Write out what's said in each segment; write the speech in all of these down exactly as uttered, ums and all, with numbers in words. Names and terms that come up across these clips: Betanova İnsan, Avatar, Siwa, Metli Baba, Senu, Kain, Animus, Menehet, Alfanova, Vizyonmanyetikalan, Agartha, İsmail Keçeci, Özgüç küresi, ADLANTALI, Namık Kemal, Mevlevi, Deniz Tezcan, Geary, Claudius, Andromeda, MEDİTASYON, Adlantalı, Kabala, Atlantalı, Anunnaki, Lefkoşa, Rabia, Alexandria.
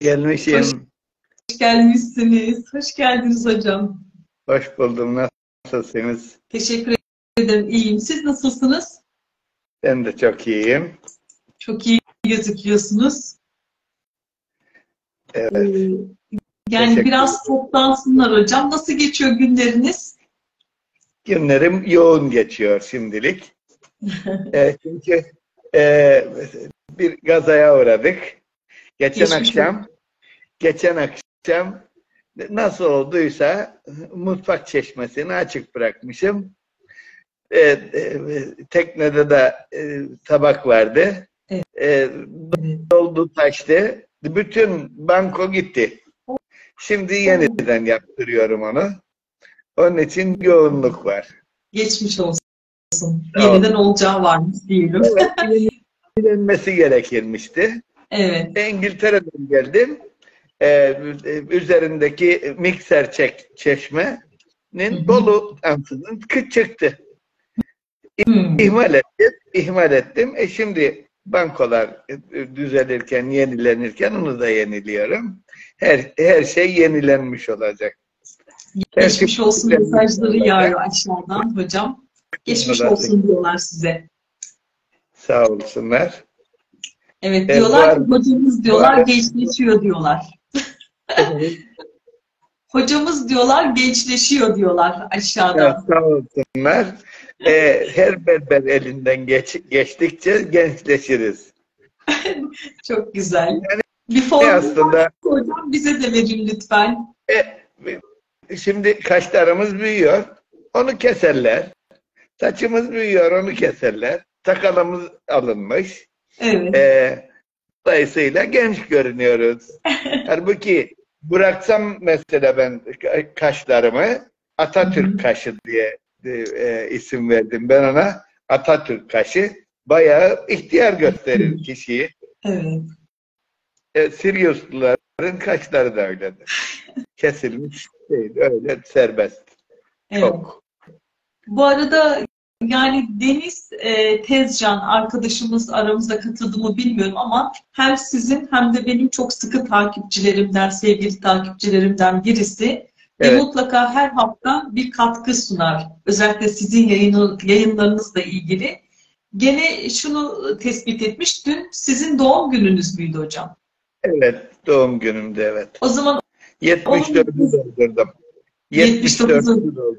Gelmişim. Hoş, hoş gelmişsiniz. Hoş geldiniz hocam. Hoş buldum. Nasılsınız? Teşekkür ederim. İyiyim. Siz nasılsınız? Ben de çok iyiyim. Çok iyi gözüküyorsunuz. Evet. Ee, yani biraz toplansınlar hocam. Nasıl geçiyor günleriniz? Günlerim yoğun geçiyor şimdilik. e, çünkü e, bir gazaya uğradık. Geçen Geçmiş akşam mi? geçen akşam nasıl olduysa mutfak çeşmesini açık bırakmışım. E, e, teknede de e, tabak vardı. Evet. E, doldu taştı. Bütün banko gitti. Şimdi yeniden yaptırıyorum onu. Onun için yoğunluk var. Geçmiş olsun. Tamam. Yeniden olacağı varmış diyelim. Evet, yenilenmesi gerekirmişti. Evet. İngiltere'den geldim. Ee, üzerindeki mikser çek, çeşmenin Hı-hı. dolu ansızın çıktı. Hı-hı. İhmal ettim. İhmal ettim. E şimdi bankolar düzelirken, yenilenirken onu da yeniliyorum. Her, her şey yenilenmiş olacak. Geçmiş olsun mesajları yağıyor aşağıdan hocam. Geçmiş olsun diyorlar size. Sağ olsunlar. Evet diyorlar ki hocamız diyorlar gençleşiyor diyorlar. Hocamız diyorlar gençleşiyor diyorlar aşağıdan. Ya, sağ olsunlar. Ee, her berber elinden geç, geçtikçe gençleşiriz. Çok güzel. Yani, bir formu aslında, hocam bize de verin lütfen. E, Şimdi kaşlarımız büyüyor, onu keserler. Saçımız büyüyor, onu keserler. Sakalımız alınmış. Evet. Ee, dolayısıyla genç görünüyoruz. Halbuki bıraksam mesela ben kaşlarımı Atatürk Hı-hı. kaşı diye e, isim verdim ben ona. Atatürk kaşı bayağı ihtiyar gösterir Hı-hı. kişiyi. Evet. E, Siriusluların kaşları da öyledir. Kesilmiş. Değil, öyle serbest. Evet. Çok. Bu arada yani Deniz e, Tezcan arkadaşımız aramızda katıldı mı bilmiyorum ama hem sizin hem de benim çok sıkı takipçilerimden, sevgili takipçilerimden birisi. Evet. Ve mutlaka her hafta bir katkı sunar. Özellikle sizin yayını, yayınlarınızla ilgili. Gene şunu tespit etmiş. Dün sizin doğum gününüz müydü hocam? Evet. Doğum günümde evet. O zaman yetmiş dördü doldurdum. yetmiş dördü doldurdum.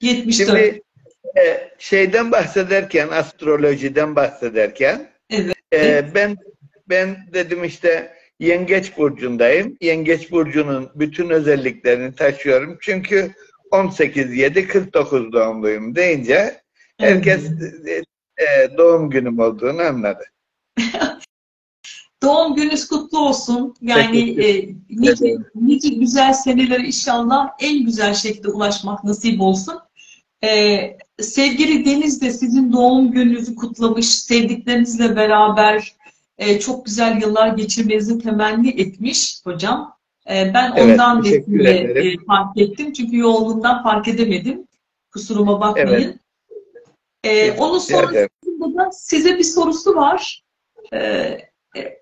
yetmiş dört. Şimdi e, şeyden bahsederken, astrolojiden bahsederken evet. e, ben ben dedim işte Yengeç Burcu'ndayım. Yengeç Burcu'nun bütün özelliklerini taşıyorum. Çünkü on sekiz yedi kırk dokuz doğumluyum deyince herkes evet. e, doğum günüm olduğunu anladı. Doğum gününüz kutlu olsun. Yani e, nice, nice güzel senelere inşallah en güzel şekilde ulaşmak nasip olsun. E, sevgili Deniz de sizin doğum gününüzü kutlamış, sevdiklerinizle beraber e, çok güzel yıllar geçirmenizi temenni etmiş hocam. E, ben evet, ondan resmini e, fark ettim. Çünkü yoğunluğumdan fark edemedim. Kusuruma bakmayın. Evet. E, onun sonrasında evet. da size bir sorusu var. Evet.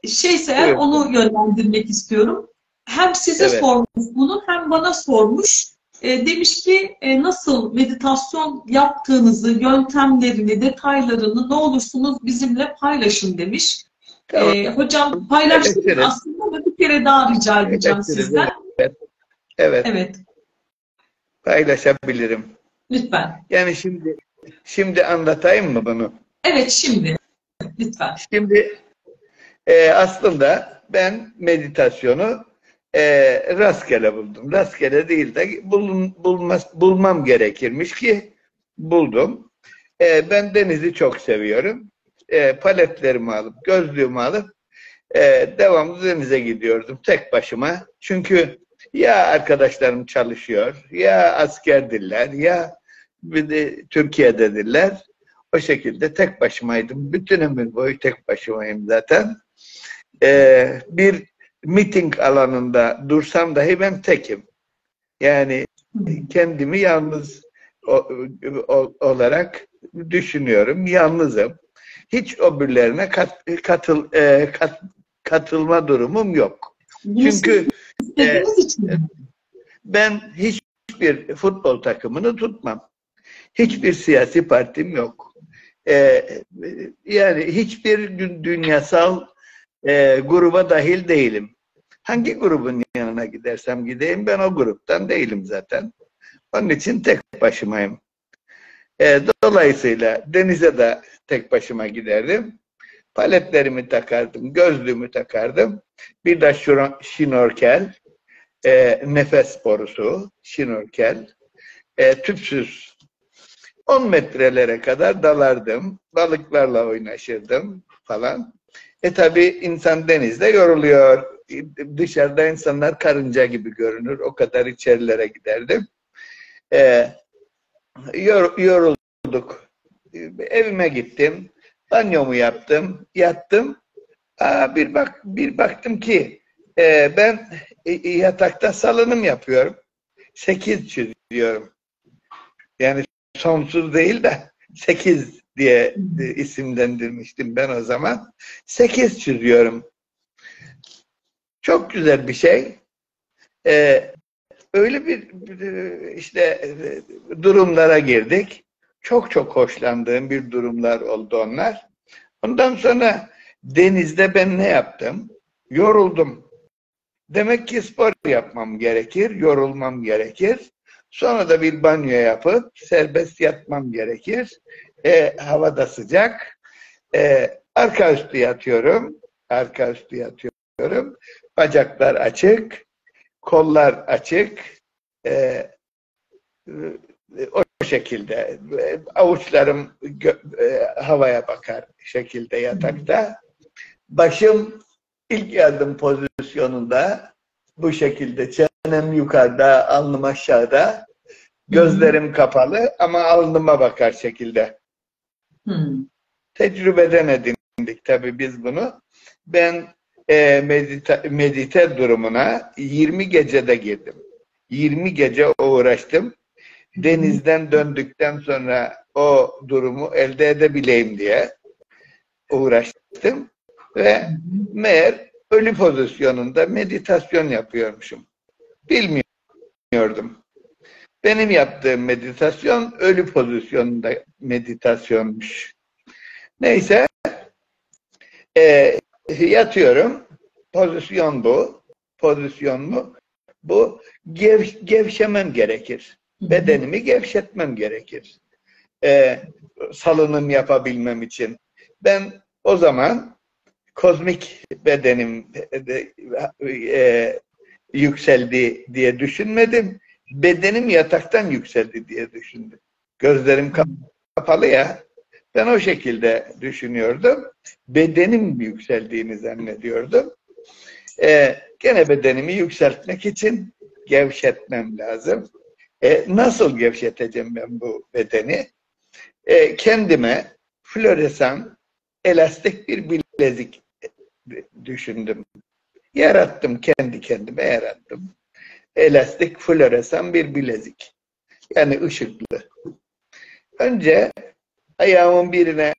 Şeyse evet. onu yönlendirmek istiyorum. Hem size evet. sormuş bunu hem bana sormuş. E, demiş ki e, nasıl meditasyon yaptığınızı, yöntemlerini, detaylarını ne olursunuz bizimle paylaşın demiş. Tamam. E, hocam paylaştık evet, aslında ama bir kere daha rica edeceğim evet, sizden. Evet. Evet. evet. Paylaşabilirim. Lütfen. Yani şimdi şimdi anlatayım mı bunu? Evet şimdi. Lütfen. Şimdi Ee, aslında ben meditasyonu e, rastgele buldum. Rastgele değil de bulun, bulmaz, bulmam gerekirmiş ki buldum. E, ben denizi çok seviyorum. E, paletlerimi alıp, gözlüğümü alıp e, devamlı denize gidiyordum tek başıma. Çünkü ya arkadaşlarım çalışıyor, ya askerdiler, ya bir de Türkiye'dedirler. O şekilde tek başımaydım. Bütün ömür boyu tek başımayım zaten. Ee, bir miting alanında dursam dahi ben tekim. Yani kendimi yalnız o, o, olarak düşünüyorum. Yalnızım. Hiç öbürlerine kat, katıl, e, kat, katılma durumum yok. Çünkü e, ben hiçbir futbol takımını tutmam. Hiçbir siyasi partim yok. E, yani hiçbir dünyasal e, gruba dahil değilim. Hangi grubun yanına gidersem gideyim ben o gruptan değilim zaten. Onun için tek başımayım. E, dolayısıyla denize de tek başıma giderdim. Paletlerimi takardım, gözlüğümü takardım. Bir de şnorkel, e, nefes borusu, şnorkel, e, tüpsüz. on metrelere kadar dalardım, balıklarla oynaşırdım falan. E tabi insan denizde yoruluyor. Dışarıda insanlar karınca gibi görünür. O kadar içerilere giderdim. E, yor, yorulduk. Evime gittim. Banyomu yaptım, yattım. Aa, bir bak, bir baktım ki e, ben e, yatakta salınım yapıyorum. sekiz yüz diyorum. Yani sonsuz değil de sekiz diye e, isimlendirmiştim ben o zaman. sekiz yüz diyorum. Çok güzel bir şey. E, öyle bir işte durumlara girdik. Çok çok hoşlandığım bir durumlar oldu onlar. Ondan sonra denizde ben ne yaptım? Yoruldum. Demek ki spor yapmam gerekir, yorulmam gerekir. Sonra da bir banyo yapıp serbest yatmam gerekir. E, hava da sıcak. E, arka üstü yatıyorum. Arka üstü yatıyorum. Bacaklar açık. Kollar açık. E, o şekilde avuçlarım havaya bakar şekilde yatakta. Başım ilk yardım pozisyonunda bu şekilde, çenem yukarıda, alnım aşağıda, gözlerim kapalı ama alnıma bakar şekilde. Hmm. Tecrübeden edindik tabii biz bunu. Ben e, medite, medite durumuna yirmi gecede girdim. yirmi gece uğraştım. Denizden döndükten sonra o durumu elde edebileyim diye uğraştım ve meğer ölü pozisyonunda meditasyon yapıyormuşum. Bilmiyordum. Benim yaptığım meditasyon ölü pozisyonunda meditasyonmuş. Neyse, e, yatıyorum. Pozisyon bu. Pozisyon mu? Bu gev, gevşemem gerekir. Bedenimi gevşetmem gerekir. Ee, salınım yapabilmem için. Ben o zaman kozmik bedenim e, e, yükseldi diye düşünmedim. Bedenim yataktan yükseldi diye düşündüm. Gözlerim kapalı ya. Ben o şekilde düşünüyordum. Bedenim yükseldiğini zannediyordum. Ee, gene bedenimi yükseltmek için gevşetmem lazım. E, nasıl gevşeteceğim ben bu bedeni? E, kendime floresan, elastik bir bilezik düşündüm. Yarattım, kendi kendime yarattım. Elastik, floresan bir bilezik. Yani ışıklı. Önce ayağımın birine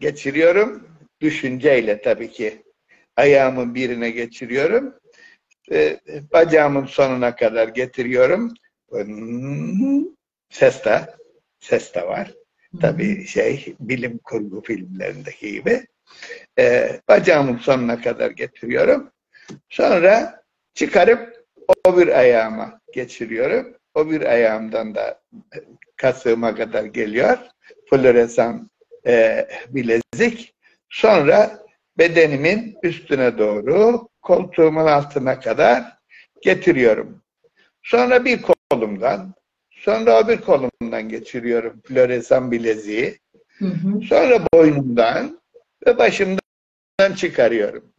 geçiriyorum. Düşünceyle tabii ki. Ayağımın birine geçiriyorum. E, bacağımın sonuna kadar getiriyorum. Ses de, ses de var. Tabii şey, bilim kurgu filmlerindeki gibi. Ee, bacağımın sonuna kadar getiriyorum. Sonra çıkarıp o bir ayağıma geçiriyorum. O bir ayağımdan da kasığıma kadar geliyor. Floresan e, bilezik. Sonra bedenimin üstüne doğru koltuğumun altına kadar getiriyorum. Sonra bir kolumdan, sonra öbür kolumdan geçiriyorum floresan bileziği. Hı hı. Sonra boynumdan ve başımdan çıkarıyorum.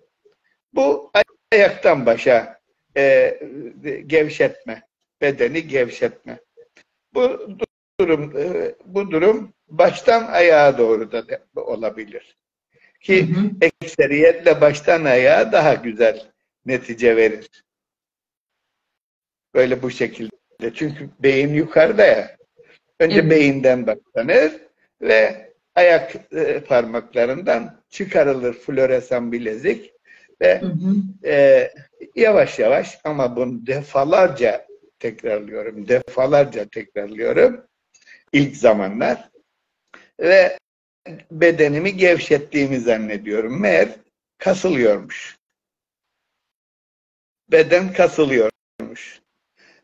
Bu ayaktan başa e, gevşetme, bedeni gevşetme. Bu durum, e, bu durum baştan ayağa doğru da olabilir. Ki hı hı. ekseriyetle baştan ayağa daha güzel netice verir. Böyle bu şekilde. Çünkü beyin yukarıda ya. Önce evet. beyinden başlanır ve ayak parmaklarından çıkarılır floresan bilezik. ve hı hı. E, yavaş yavaş, ama bunu defalarca tekrarlıyorum, defalarca tekrarlıyorum ilk zamanlar ve bedenimi gevşettiğimi zannediyorum. Meğer kasılıyormuş. Beden kasılıyormuş.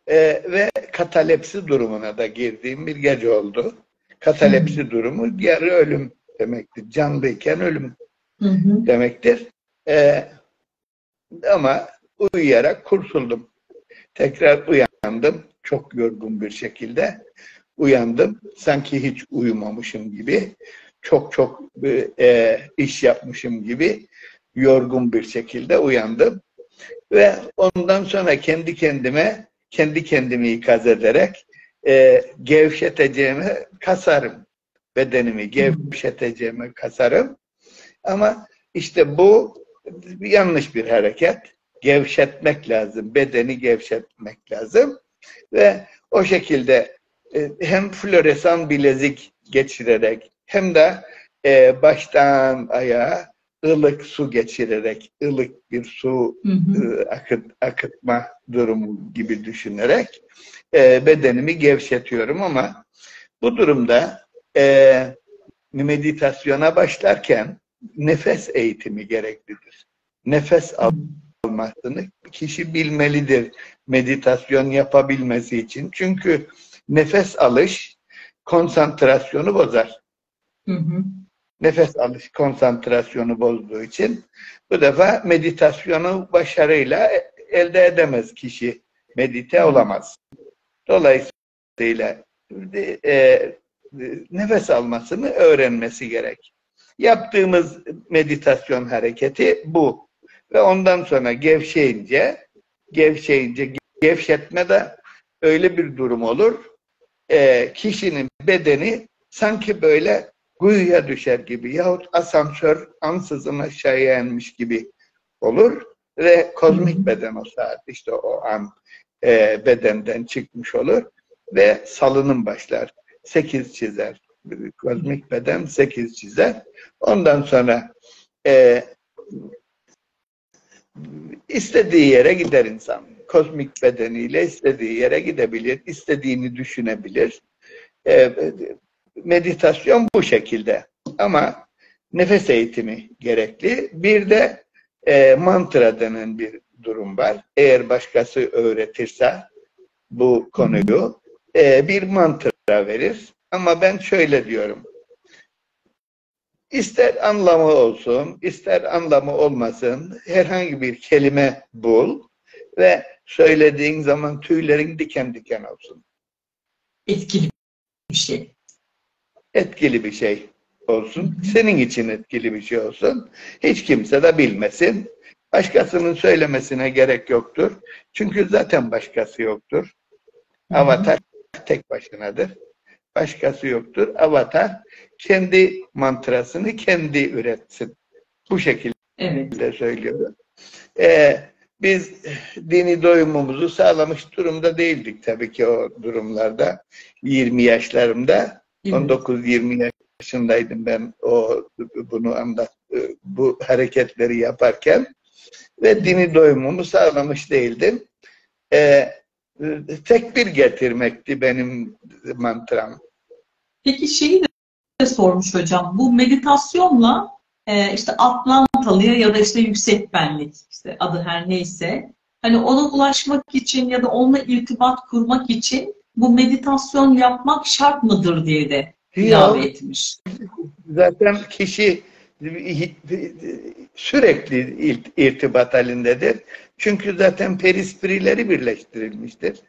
Ee, ve katalepsi durumuna da girdiğim bir gece oldu. Katalepsi hı. durumu yarı ölüm demektir. Canlıyken ölüm hı hı. demektir. Ee, ama uyuyarak kurtuldum. Tekrar uyandım. Çok yorgun bir şekilde uyandım. Sanki hiç uyumamışım gibi. Çok çok e, iş yapmışım gibi yorgun bir şekilde uyandım. Ve ondan sonra kendi kendime, kendi kendimi ikaz ederek e, gevşeteceğime kasarım. Bedenimi gevşeteceğime kasarım. Ama işte bu yanlış bir hareket. Gevşetmek lazım. Bedeni gevşetmek lazım. Ve o şekilde e, hem floresan bilezik geçirerek hem de e, baştan ayağa ılık su geçirerek, ılık bir su hı hı. E, akıt, akıtma durumu gibi düşünerek e, bedenimi gevşetiyorum. Ama bu durumda e, meditasyona başlarken nefes eğitimi gereklidir. Nefes al almasını kişi bilmelidir meditasyon yapabilmesi için. Çünkü nefes alış konsantrasyonu bozar. Hı hı. Nefes alış konsantrasyonu bozduğu için bu defa meditasyonu başarıyla elde edemez kişi. Medite olamaz. Dolayısıyla e, nefes almasını öğrenmesi gerek. Yaptığımız meditasyon hareketi bu. Ve ondan sonra gevşeyince, gevşeyince gevşetme de öyle bir durum olur. E, kişinin bedeni sanki böyle kuyuya düşer gibi yahut asansör ansızın aşağıya inmiş gibi olur ve kozmik beden o saat, işte o an e, bedenden çıkmış olur ve salınım başlar. Sekiz çizer. Kozmik beden sekiz çizer. Ondan sonra e, istediği yere gider insan. Kozmik bedeniyle istediği yere gidebilir, istediğini düşünebilir. E, Meditasyon bu şekilde, ama nefes eğitimi gerekli. Bir de e, mantra denen bir durum var. Eğer başkası öğretirse bu konuyu e, bir mantra verir. Ama ben şöyle diyorum. İster anlamı olsun, ister anlamı olmasın, herhangi bir kelime bul ve söylediğin zaman tüylerin diken diken olsun. Etkili bir şey. Etkili bir şey olsun. Senin için etkili bir şey olsun. Hiç kimse de bilmesin. Başkasının söylemesine gerek yoktur. Çünkü zaten başkası yoktur. Avatar tek başınadır. Başkası yoktur. Avatar kendi mantrasını kendi üretsin. Bu şekilde evet. söylüyorum. Ee, biz dini doyumumuzu sağlamış durumda değildik tabii ki o durumlarda. yirmi yaşlarımda on dokuz yirmi yaşındaydım ben o bunu anlat bu hareketleri yaparken ve dini doyumumu sağlamış değildim. Ee, tekbir getirmekti benim mantram. Peki şeyi de sormuş hocam, bu meditasyonla e, işte Atlantalı'ya ya da işte yüksek benlik, işte adı her neyse, hani ona ulaşmak için ya da onunla irtibat kurmak için bu meditasyon yapmak şart mıdır diye de ilave etmiş. Zaten kişi sürekli irtibat halindedir. Çünkü zaten perispirileri birleştirilmiştir.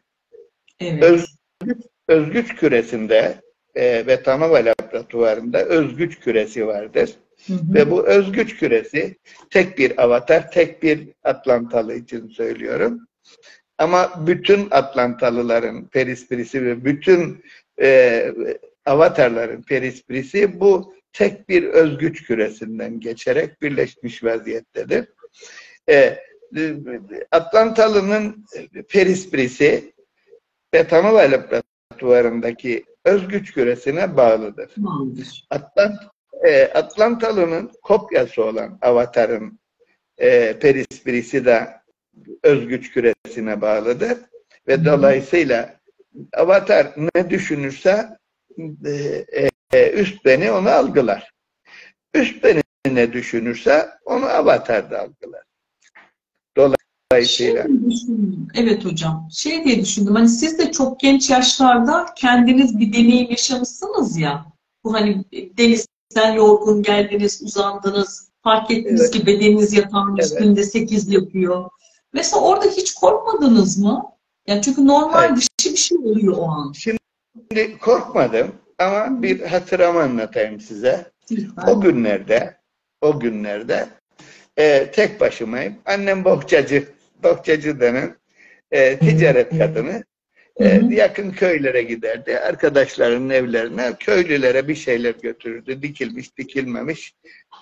Evet. Özgüç, özgüç küresinde e, Betanova laboratuvarında özgüç küresi vardır. Hı hı. Ve bu özgüç küresi tek bir avatar, tek bir Atlantalı için söylüyorum. Ama bütün Atlantalıların perispirisi ve bütün e, avatarların perispirisi bu tek bir özgüç küresinden geçerek birleşmiş vaziyettedir. E, Atlantalı'nın perispirisi Betanova laboratuvarındaki özgüç küresine bağlıdır. Atlant, e, Atlantalı'nın kopyası olan avatarın e, perispirisi de özgüç küresine bağlıdır. Ve dolayısıyla avatar ne düşünürse e, e, üst beni onu algılar. Üst beni ne düşünürse onu avatar da algılar. Dolayısıyla. Şey evet hocam. Şey diye düşündüm. Hani siz de çok genç yaşlarda kendiniz bir deneyim yaşamışsınız ya. Bu hani denizden yorgun geldiniz, uzandınız. Fark ettiniz evet. ki bedeniniz yatağın evet. üstünde sekiz yapıyor. Mesela orada hiç korkmadınız mı? Yani çünkü normal evet. dışı bir şey oluyor o an. Şimdi korkmadım ama bir hatıramı anlatayım size. Lütfen. O günlerde o günlerde e, tek başımayım. Annem bohçacı, bohçacı denen e, ticaret kadını. E, yakın köylere giderdi. Arkadaşlarının evlerine, köylülere bir şeyler götürürdü. Dikilmiş, dikilmemiş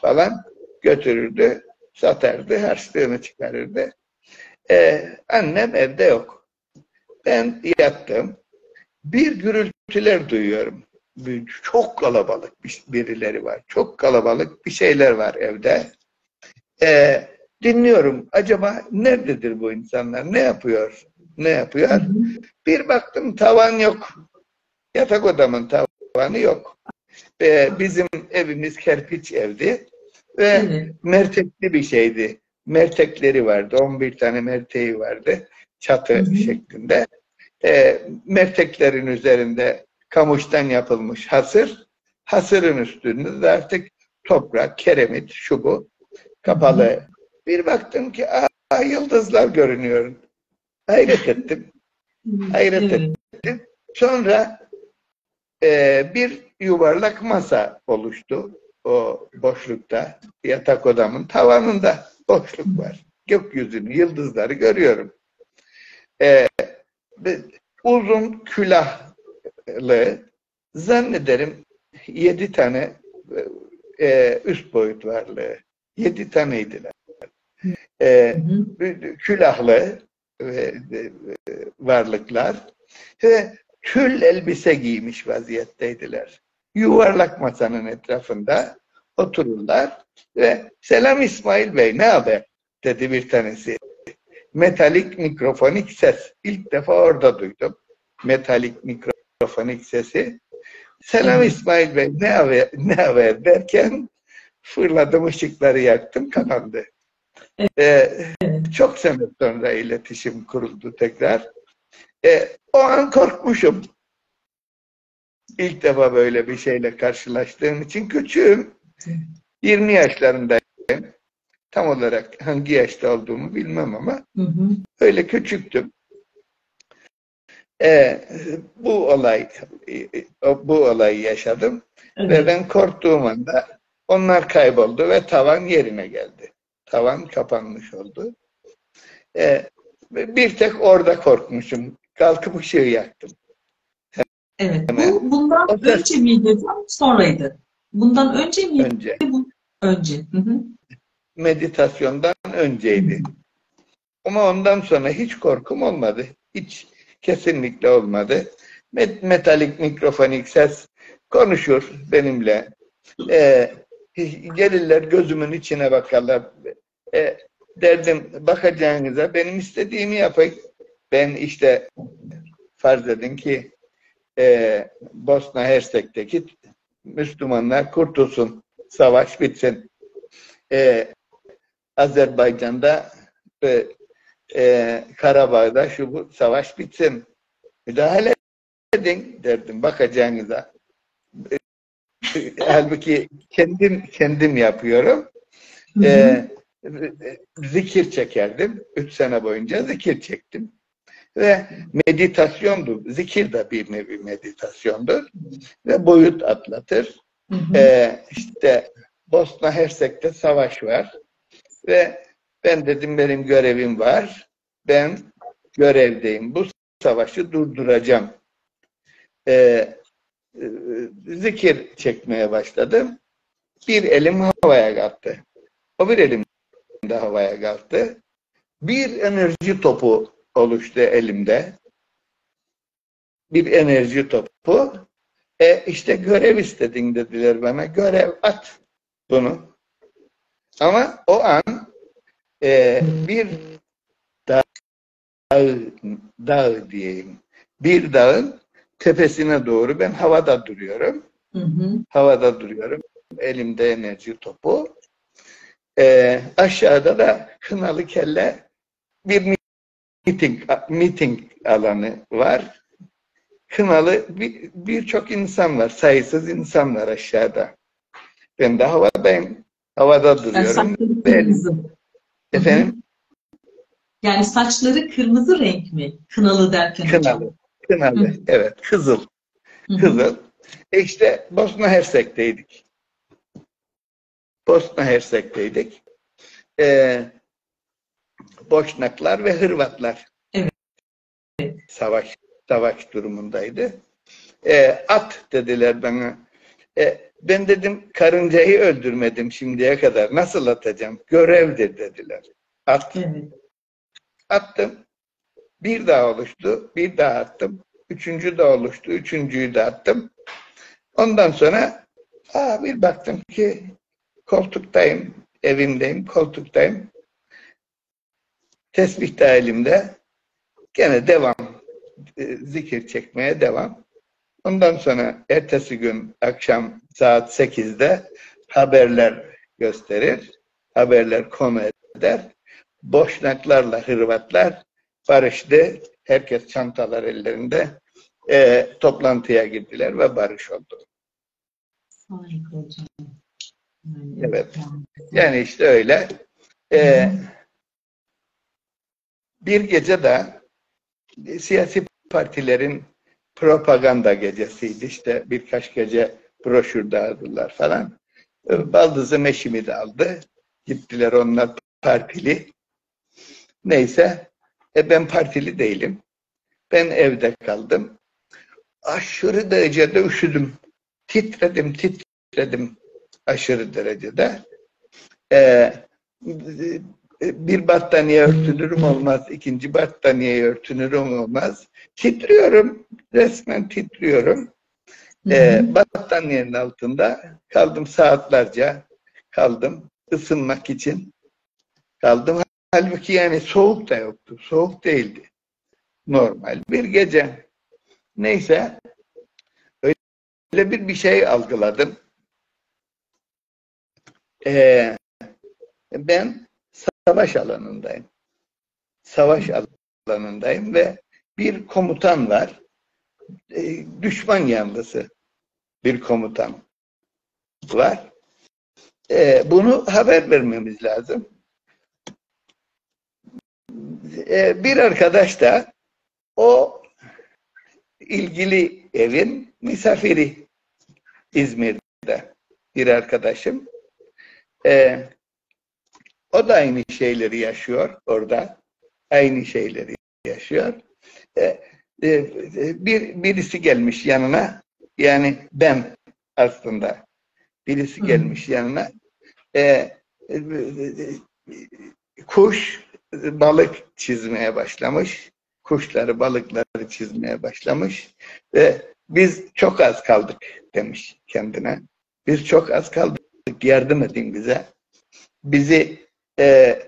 falan götürürdü. Satardı, harçlığını çıkarırdı. E, annem evde yok. Ben yattım. Bir gürültüler duyuyorum. Çok kalabalık birileri var. Çok kalabalık bir şeyler var evde. Ee, dinliyorum. Acaba nerededir bu insanlar? Ne yapıyor? Ne yapıyor? Bir baktım tavan yok. Yatak odamın tavanı yok. Ee, bizim evimiz kerpiç evdi. Ve mertekli bir şeydi. Mertekleri vardı. on bir tane merteği vardı. Çatı hı hı. şeklinde. E, merteklerin üzerinde kamıştan yapılmış hasır. Hasırın üstünde de artık toprak, keremit, şu bu kapalı. Hı hı. Bir baktım ki aa, yıldızlar görünüyor. Hayret ettim. Hayret hı hı. ettim. Sonra e, bir yuvarlak masa oluştu. O boşlukta, yatak odamın tavanında boşluk var. Gökyüzünü, yıldızları görüyorum. Ee, uzun külahlı zannederim yedi tane e, üst boyut varlığı. Yedi taneydiler. E, külahlı e, varlıklar ve tül elbise giymiş vaziyetteydiler. Yuvarlak masanın etrafında otururlar ve "Selam İsmail Bey, ne haber?" dedi bir tanesi. Metalik mikrofonik ses. İlk defa orada duydum. Metalik mikrofonik sesi. Selam İsmail Bey, ne haber, ne haber derken fırladım, ışıkları yaktım, kapandı. Ee, çok sene sonra iletişim kuruldu tekrar. Ee, o an korkmuşum. İlk defa böyle bir şeyle karşılaştığım için küçüğüm. yirmi yaşlarındayım. Tam olarak hangi yaşta olduğumu bilmem ama hı hı. öyle küçüktüm. Ee, bu olay bu olayı yaşadım evet. ve ben korktuğum anda onlar kayboldu ve tavan yerine geldi. Tavan kapanmış oldu. Ee, bir tek orada korkmuşum. Kalkıp ışığı yaktım. Evet. Bu, bundan o önce da... miydi? Sonraydı. Bundan önce miydi? Önce. Önce. Hı hı. Meditasyondan önceydi. Ama ondan sonra hiç korkum olmadı. Hiç kesinlikle olmadı. Met metalik mikrofonik ses konuşur benimle. Ee, gelirler gözümün içine bakarlar. Ee, derdim bakacağınıza benim istediğimi yapın. Ben işte farz edin ki e, Bosna Hersek'teki Müslümanlar kurtulsun. Savaş bitsin. Ee, Azerbaycan'da e, e, Karabağ'da şu bu savaş bitsin. Müdahale edin derdim bakacağınıza. E, halbuki kendim kendim yapıyorum. E, zikir çekerdim. Üç sene boyunca zikir çektim. Ve meditasyondu. Zikir de bir nevi meditasyondur. Ve boyut atlatır. E, işte Bosna Hersek'te savaş var. Ve ben dedim benim görevim var. Ben görevdeyim. Bu savaşı durduracağım. Ee, zikir çekmeye başladım. Bir elim havaya kalktı. O bir elim de havaya kalktı. Bir enerji topu oluştu elimde. Bir enerji topu. E işte görev istedin dediler bana. Görev at bunu. Ama o an e, bir dağ, dağ diyeyim, bir dağın tepesine doğru ben havada duruyorum. Hı hı. Havada duruyorum. Elimde enerji topu. E, aşağıda da Kınalı Kelle bir meeting, meeting alanı var. Kınalı bir, birçok insan var. Sayısız insanlar aşağıda. Ben de havadayım. Havada duruyorum. Yani kırmızı. Efendim? Hı hı. Yani saçları kırmızı renk mi? Kınalı derken. Kınalı. Kınalı. Hı hı. Evet. Kızıl. Hı hı. Kızıl. E işte Bosna Hersek'teydik. Bosna Hersek'teydik. Ee, Boşnaklar ve Hırvatlar. Evet. Savaş. Savaş durumundaydı. E, at dediler bana. E, ben dedim karıncayı öldürmedim şimdiye kadar. Nasıl atacağım? Görevdir dediler. Attım. Attım. Bir daha oluştu. Bir daha attım. Üçüncü de oluştu. Üçüncüyü de attım. Ondan sonra aa, bir baktım ki koltuktayım. Evimdeyim. Koltuktayım. Tesbih de elimde. Gene devam. Zikir çekmeye devam. Ondan sonra ertesi gün akşam saat sekizde haberler gösterir. Haberler konu eder. Boşnaklarla Hırvatlar barıştı. Herkes çantalar ellerinde. E, toplantıya girdiler ve barış oldu. Evet. Yani işte öyle. E, bir gece de siyasi partilerin propaganda gecesiydi. İşte birkaç gece broşür dağıttılar falan. Baldızım eşimi de aldı. Gittiler onlar partili. Neyse. E ben partili değilim. Ben evde kaldım. Aşırı derecede üşüdüm. Titredim, titredim. Aşırı derecede. E, bir battaniye örtünürüm olmaz. İkinci battaniye örtünürüm olmaz. Titriyorum. Resmen titriyorum. Ee, battaniyenin altında kaldım saatlerce. Kaldım. Isınmak için. Kaldım. Halbuki yani soğuk da yoktu. Soğuk değildi. Normal bir gece. Neyse. Öyle bir bir şey algıladım. Ee, ben savaş alanındayım. Savaş alanındayım ve bir komutan var. E, düşman yanlısı bir komutan var. E, bunu haber vermemiz lazım. E, bir arkadaş da o ilgili evin misafiri İzmir'de bir arkadaşım. E, O da aynı şeyleri yaşıyor orada. Aynı şeyleri yaşıyor. Ee, bir birisi gelmiş yanına. Yani ben aslında. Birisi gelmiş yanına. Ee, kuş, balık çizmeye başlamış. Kuşları, balıkları çizmeye başlamış. Ve biz çok az kaldık demiş kendine. Biz çok az kaldık. Yardım edin bize. Bizi Ee,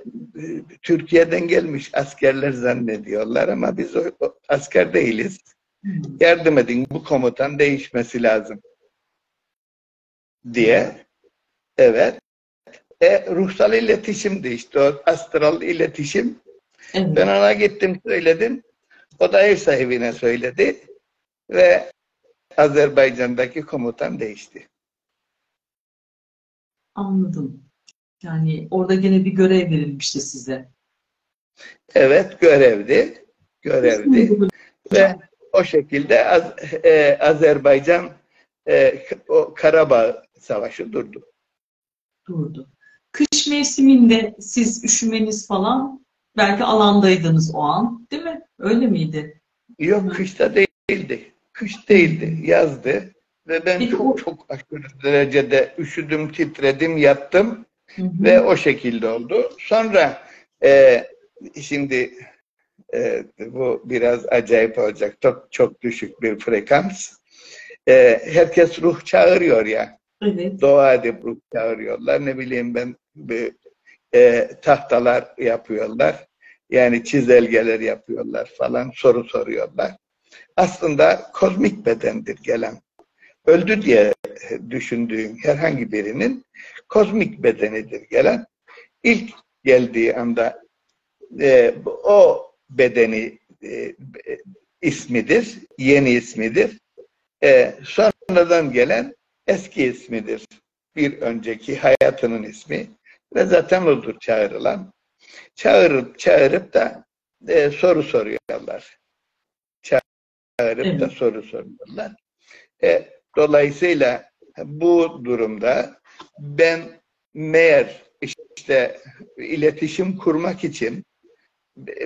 Türkiye'den gelmiş askerler zannediyorlar ama biz o, o, asker değiliz. Yardım edin, bu komutan değişmesi lazım diye. Evet. E, ruhsal iletişimdi işte o astral iletişim. Evet. Ben ona gittim söyledim. O da ev sahibine söyledi ve Azerbaycan'daki komutan değişti. Anladım. Yani orada gene bir görev verilmişti size. Evet, görevdi. Görevdi. Ve o şekilde Az, e, Azerbaycan e, o Karabağ Savaşı durdu. Durdu. Kış mevsiminde siz üşümeniz falan belki alandaydınız o an, değil mi? Öyle miydi? Yok, kışta değildi. Kış değildi, yazdı. Ve ben çok, çok aşırı derecede üşüdüm, titredim, yattım. Hı hı. Ve o şekilde oldu. Sonra e, şimdi e, bu biraz acayip olacak. Çok, çok düşük bir frekans. E, herkes ruh çağırıyor ya. Evet. Dua edip ruh çağırıyorlar. Ne bileyim ben e, tahtalar yapıyorlar. Yani çizelgeler yapıyorlar falan, soru soruyorlar. Aslında kozmik bedendir gelen. Öldü diye düşündüğün herhangi birinin kozmik bedenidir gelen. İlk geldiği anda e, o bedeni e, ismidir, yeni ismidir. E, sonradan gelen eski ismidir. Bir önceki hayatının ismi ve zaten odur çağrılan. Çağırıp çağırıp da e, soru soruyorlar. Çağırıp da soru soruyorlar. E, dolayısıyla bu durumda ben meğer işte iletişim kurmak için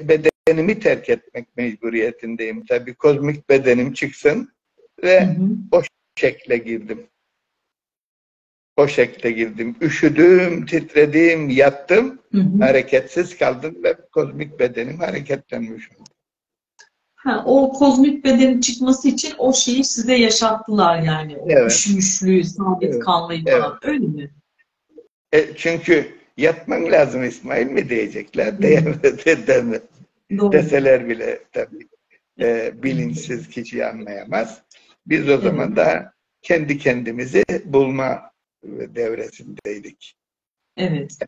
bedenimi terk etmek mecburiyetindeyim. Tabii kozmik bedenim çıksın ve hı hı. o şekle girdim. O şekle girdim. Üşüdüm, titredim, yattım, hı hı. hareketsiz kaldım ve kozmik bedenim hareketlenmiş oldu. Ha, o kozmik bedenin çıkması için o şeyi size yaşattılar yani. O evet. üşümüşlüğü, sabit evet. kalmayı falan. Evet. Öyle mi? E, çünkü yatman lazım İsmail mi diyecekler, diyemez. Deseler bile tabii e, bilinçsiz kişiyi anlayamaz. Biz o zaman evet. da kendi kendimizi bulma devresindeydik. Evet.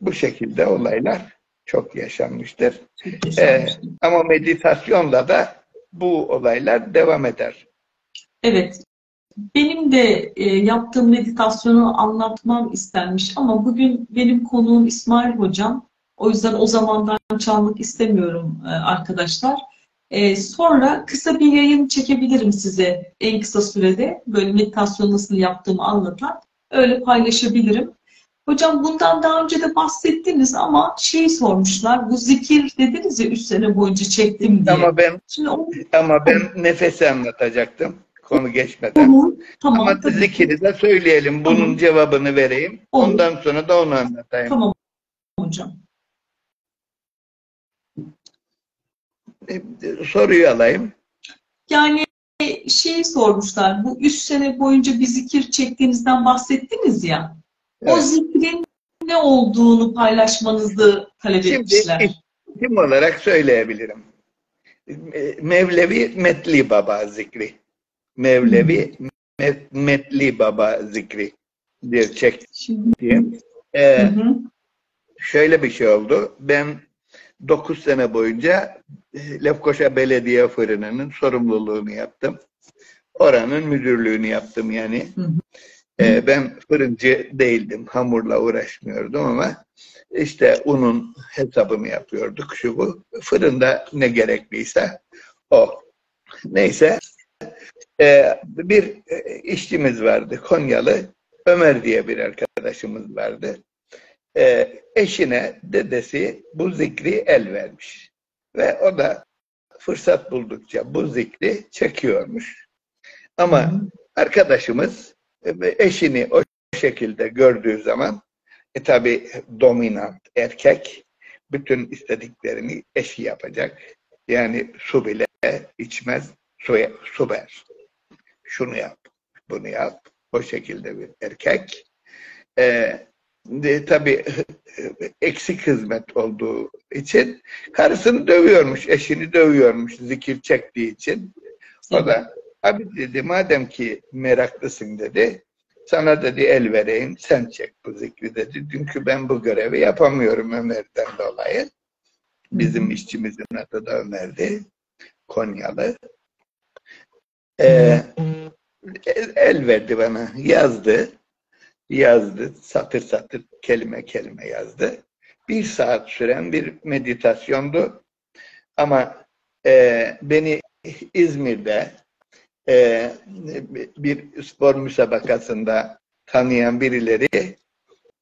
Bu şekilde olaylar çok yaşanmıştır. Çok yaşanmıştır. Ee, ama meditasyonla da bu olaylar devam eder. Evet. Benim de e, yaptığım meditasyonu anlatmam istenmiş ama bugün benim konuğum İsmail Hocam. O yüzden o zamandan çalmak istemiyorum e, arkadaşlar. E, sonra kısa bir yayın çekebilirim size en kısa sürede. Böyle meditasyon nasıl yaptığımı anlatan. Öyle paylaşabilirim. Hocam bundan daha önce de bahsettiniz ama şey sormuşlar. Bu zikir dediniz ya üç sene boyunca çektim diye. Ama ben, Şimdi o... ama ben nefesi anlatacaktım. Konu geçmeden. Tamam, tamam, ama tabii. zikiri de söyleyelim. Bunun tamam. cevabını vereyim. Olur. Ondan sonra da onu anlatayım. Tamam hocam. Soruyu alayım. Yani şeyi sormuşlar. Bu üç sene boyunca bir zikir çektiğinizden bahsettiniz ya. Evet. O zikrin ne olduğunu paylaşmanızı talep Şimdi, etmişler. Şimdi olarak söyleyebilirim. Mevlevi Metli Baba zikri. Mevlevi met, Metli Baba zikri diye çektim. Ee, hı hı. Şöyle bir şey oldu. Ben dokuz sene boyunca Lefkoşa Belediye Fırını'nın sorumluluğunu yaptım. Oranın müdürlüğünü yaptım yani. Hı hı. Ee, ben fırıncı değildim. Hamurla uğraşmıyordum ama işte unun hesabını yapıyorduk. Şu bu. Fırında ne gerekliyse o. Neyse. Ee, bir işçimiz vardı. Konyalı Ömer diye bir arkadaşımız vardı. Ee, eşine dedesi bu zikri el vermiş. Ve o da fırsat buldukça bu zikri çekiyormuş. Ama hmm. arkadaşımız eşini o şekilde gördüğü zaman e, tabii dominant erkek bütün istediklerini eşi yapacak. Yani su bile içmez, suya, su ver. Şunu yap, bunu yap. O şekilde bir erkek. Ee, De, tabii eksik hizmet olduğu için karısını dövüyormuş, eşini dövüyormuş zikir çektiği için. O da abi dedi madem ki meraklısın dedi sana dedi el vereyim sen çek bu zikri dedi. Çünkü ben bu görevi yapamıyorum Ömer'den dolayı. Bizim işçimizin adı da Ömer'di. Konyalı. Ee, el, el verdi bana yazdı. Yazdı, satır satır, kelime kelime yazdı. Bir saat süren bir meditasyondu. Ama e, beni İzmir'de e, bir spor müsabakasında tanıyan birileri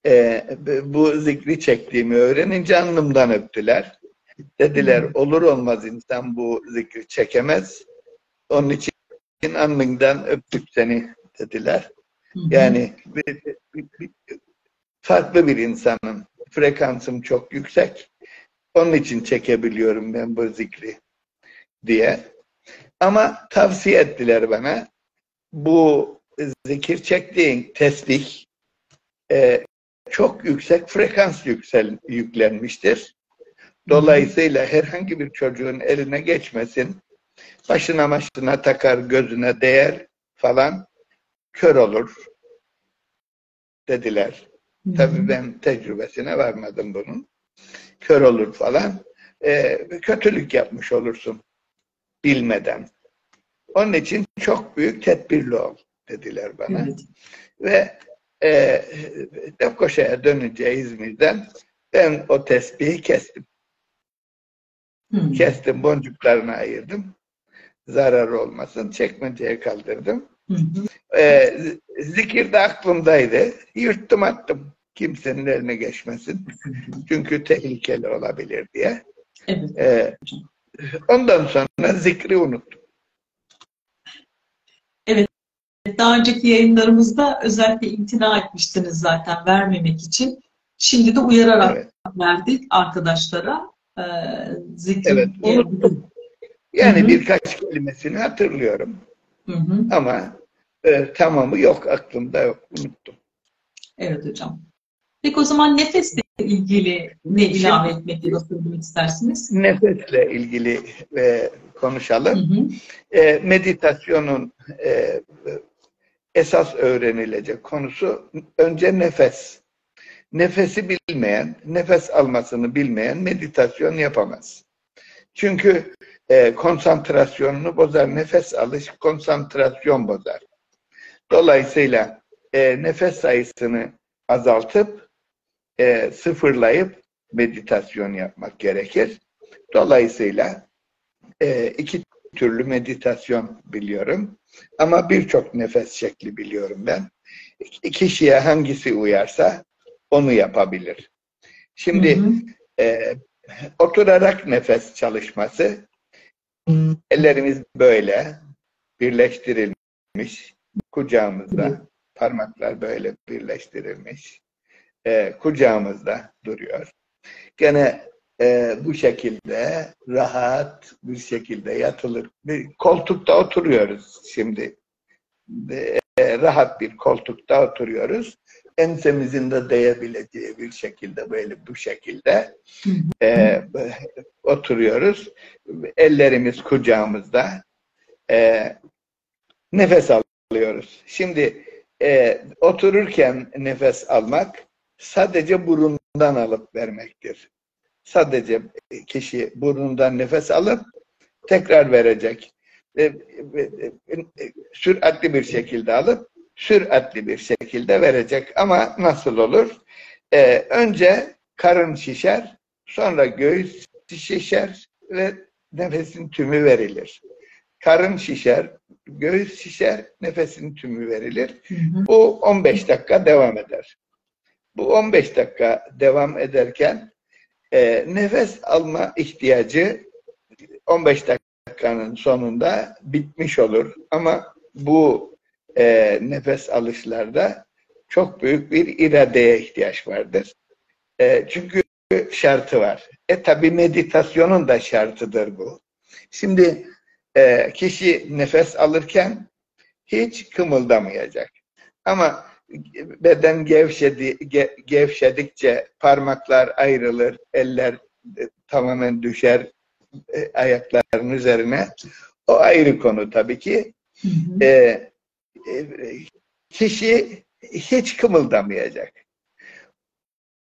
e, bu zikri çektiğimi öğrenince alnımdan öptüler. Dediler olur olmaz insan bu zikri çekemez. Onun için alnından öptük seni dediler. Yani bir, bir, bir, farklı bir insanım. Frekansım çok yüksek. Onun için çekebiliyorum ben bu zikri diye. Ama tavsiye ettiler bana. Bu zikir çektiğin tesbih e, çok yüksek frekans yüksel, yüklenmiştir. Dolayısıyla herhangi bir çocuğun eline geçmesin, başına başına takar, gözüne değer falan, kör olur dediler. Hı-hı. Tabii ben tecrübesine varmadım bunun. Kör olur falan. E, kötülük yapmış olursun bilmeden. Onun için çok büyük tedbirli ol dediler bana. Evet. Ve e, Lefkoşa'ya dönünce İzmir'den ben o tesbihi kestim. Hı-hı. Kestim, boncuklarını ayırdım. Zarar olmasın. Çekmeceye kaldırdım. Hı hı. E, zikir de aklımdaydı. Yırttım attım. Kimsenin eline geçmesin. Hı hı. Çünkü tehlikeli olabilir diye. Evet. E, ondan sonra zikri unuttum. Evet. Daha önceki yayınlarımızda özellikle imtina etmiştiniz zaten vermemek için. Şimdi de uyararak evet. verdik arkadaşlara. E, zikri evet, unuttum. Yani hı hı. birkaç kelimesini hatırlıyorum. Hı hı. Ama e, tamamı yok, aklımda yok, unuttum. Evet hocam. Peki o zaman nefesle ilgili ne ilave etmek istersiniz? Nefesle ilgili e, konuşalım. Hı hı. E, meditasyonun e, esas öğrenilecek konusu önce nefes. Nefesi bilmeyen, nefes almasını bilmeyen meditasyon yapamaz. Çünkü E, konsantrasyonunu bozar. Nefes alış, konsantrasyon bozar. Dolayısıyla e, nefes sayısını azaltıp e, sıfırlayıp meditasyon yapmak gerekir. Dolayısıyla e, iki türlü meditasyon biliyorum. Ama birçok nefes şekli biliyorum ben. İki kişiye hangisi uyarsa onu yapabilir. Şimdi hı hı. E, oturarak nefes çalışması, ellerimiz böyle birleştirilmiş, kucağımızda, parmaklar böyle birleştirilmiş, e, kucağımızda duruyor. Gene e, bu şekilde rahat bir şekilde yatılır. Bir koltukta oturuyoruz şimdi. E, rahat bir koltukta oturuyoruz. Ensemizin de değebileceği bir şekilde, böyle bu şekilde e, oturuyoruz. Ellerimiz kucağımızda. E, nefes alıyoruz. Şimdi e, otururken nefes almak sadece burundan alıp vermektir. Sadece kişi burundan nefes alıp tekrar verecek. E, e, e, süratli bir şekilde alıp süratli bir şekilde verecek. Ama nasıl olur? Ee, önce karın şişer, sonra göğüs şişer ve nefesin tümü verilir. Karın şişer, göğüs şişer, nefesin tümü verilir. Hı hı. Bu on beş dakika devam eder. Bu on beş dakika devam ederken e, nefes alma ihtiyacı on beş dakikanın sonunda bitmiş olur. Ama bu E, nefes alışlarda çok büyük bir iradeye ihtiyaç vardır. E, çünkü şartı var. E tabi meditasyonun da şartıdır bu. Şimdi e, kişi nefes alırken hiç kımıldamayacak. Ama beden gevşedi, ge, gevşedikçe parmaklar ayrılır, eller e, tamamen düşer e, ayakların üzerine. O ayrı konu tabii ki. Hı hı. E, kişi hiç kımıldamayacak,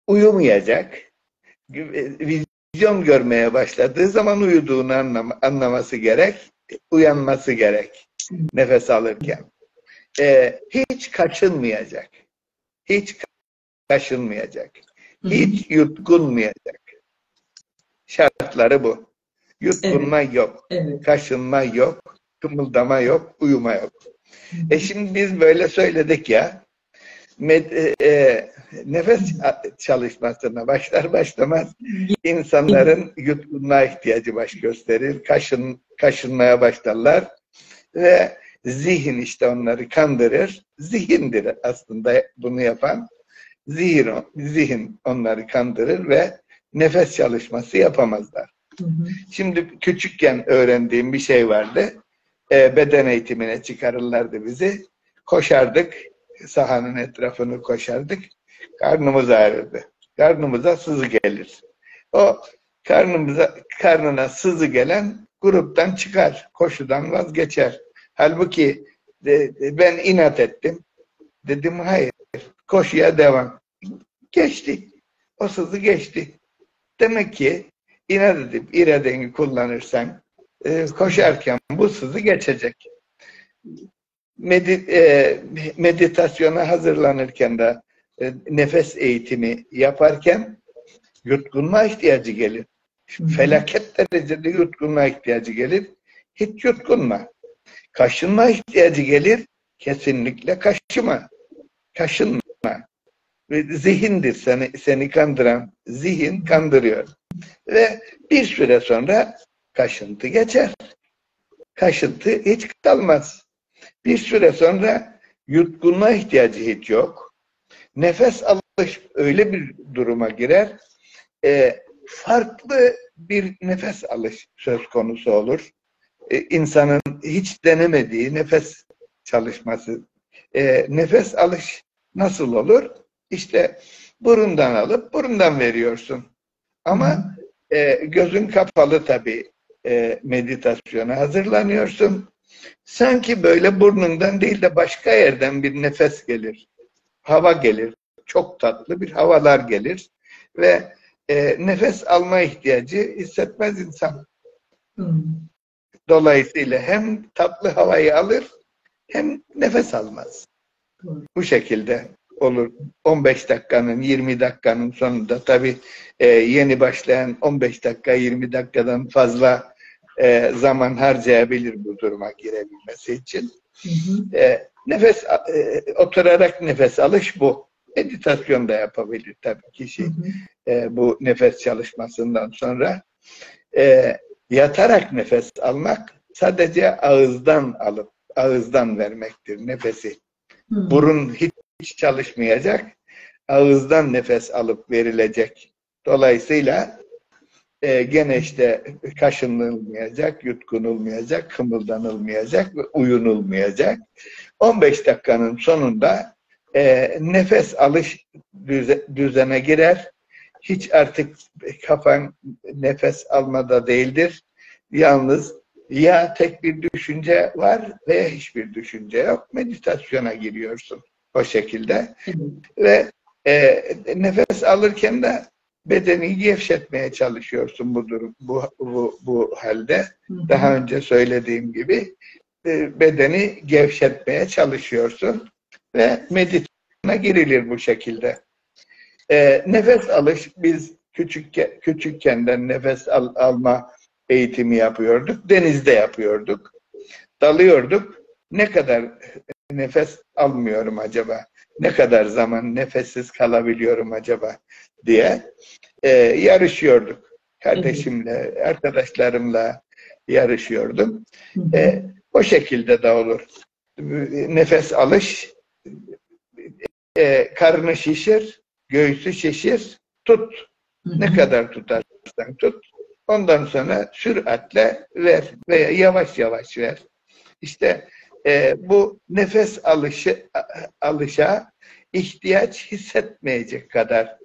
uyumayacak, vizyon görmeye başladığı zaman uyuduğunu anlam- anlaması gerek, uyanması gerek nefes alırken. Ee, hiç kaçınmayacak, hiç kaşınmayacak, hiç yutkunmayacak. Şartları bu. Yutkunma evet. yok, evet. kaşınma yok, kımıldama yok, uyuma yok. E şimdi biz böyle söyledik ya, med, e, nefes çalışmasına başlar başlamaz insanların yutkunluğa ihtiyacı baş gösterir, kaşın, kaşınmaya başlarlar ve zihin işte onları kandırır. Zihindir aslında bunu yapan, zihin, zihin onları kandırır ve nefes çalışması yapamazlar. Hı hı. Şimdi küçükken öğrendiğim bir şey vardı. Beden eğitimine çıkarırlardı bizi. Koşardık. Sahanın etrafını koşardık. karnımız ağrıdı. Karnımıza sızı gelir. O karnımıza, karnına sızı gelen gruptan çıkar. Koşudan vazgeçer. Halbuki de, de, ben inat ettim. Dedim hayır. Koşuya devam. Geçti. O sızı geçti. Demek ki inat edip iradeni kullanırsan e, koşarken bu sızı geçecek. Medi, e, meditasyona hazırlanırken de e, nefes eğitimi yaparken yutkunma ihtiyacı gelir. Felaket derecede yutkunma ihtiyacı gelir. Hiç yutkunma. Kaşınma ihtiyacı gelir. Kesinlikle kaşıma. Kaşınma. Zihindir seni, seni kandıran. Zihin kandırıyor. Ve bir süre sonra kaşıntı geçer. Kaşıntı hiç kalmaz. Bir süre sonra yutkunma ihtiyacı hiç yok. Nefes alış öyle bir duruma girer. E, farklı bir nefes alış söz konusu olur. E, insanın hiç denemediği nefes çalışması. E, nefes alış nasıl olur? İşte burundan alıp burundan veriyorsun. Ama e, gözün kapalı tabii e, meditasyona hazırlanıyorsun. Sanki böyle burnundan değil de başka yerden bir nefes gelir. Hava gelir. Çok tatlı bir havalar gelir. Ve e, nefes alma ihtiyacı hissetmez insan. Hmm. Dolayısıyla hem tatlı havayı alır hem nefes almaz. Hmm. Bu şekilde olur. on beş dakikanın, yirmi dakikanın sonunda tabii e, yeni başlayan on beş dakika, yirmi dakikadan fazla e, zaman harcayabilir bu duruma girebilmesi için. Hı hı. E, nefes e, oturarak nefes alış bu. Meditasyon da yapabilir tabii kişi. Hı hı. E, bu nefes çalışmasından sonra e, yatarak nefes almak sadece ağızdan alıp ağızdan vermektir nefesi. Hı. Burun hiç hiç çalışmayacak. Ağızdan nefes alıp verilecek. Dolayısıyla e, gene işte kaşınılmayacak, yutkunulmayacak, kımıldanılmayacak ve uyunulmayacak. on beş dakikanın sonunda e, nefes alış düze, düzene girer. Hiç artık kafan nefes almada değildir. Yalnız ya tek bir düşünce var veya hiçbir düşünce yok. Meditasyona giriyorsun. O şekilde. Hı hı. Ve e, nefes alırken de bedeni gevşetmeye çalışıyorsun bu durum, bu, bu, bu halde. Hı hı. Daha önce söylediğim gibi e, bedeni gevşetmeye çalışıyorsun ve meditasyona girilir bu şekilde. E, nefes alış, biz küçükken, küçükken de nefes al, alma eğitimi yapıyorduk. Denizde yapıyorduk. Dalıyorduk. Ne kadar nefes almıyorum acaba? Ne kadar zaman nefessiz kalabiliyorum acaba? Diye e, yarışıyorduk. Kardeşimle, arkadaşlarımla yarışıyordum. E, o şekilde de olur. Nefes alış, e, karnı şişir, göğsü şişir, tut. Ne kadar tutarsan tut. Ondan sonra süratle ver veya yavaş yavaş ver. İşte Ee, bu nefes alışı, alışa ihtiyaç hissetmeyecek kadar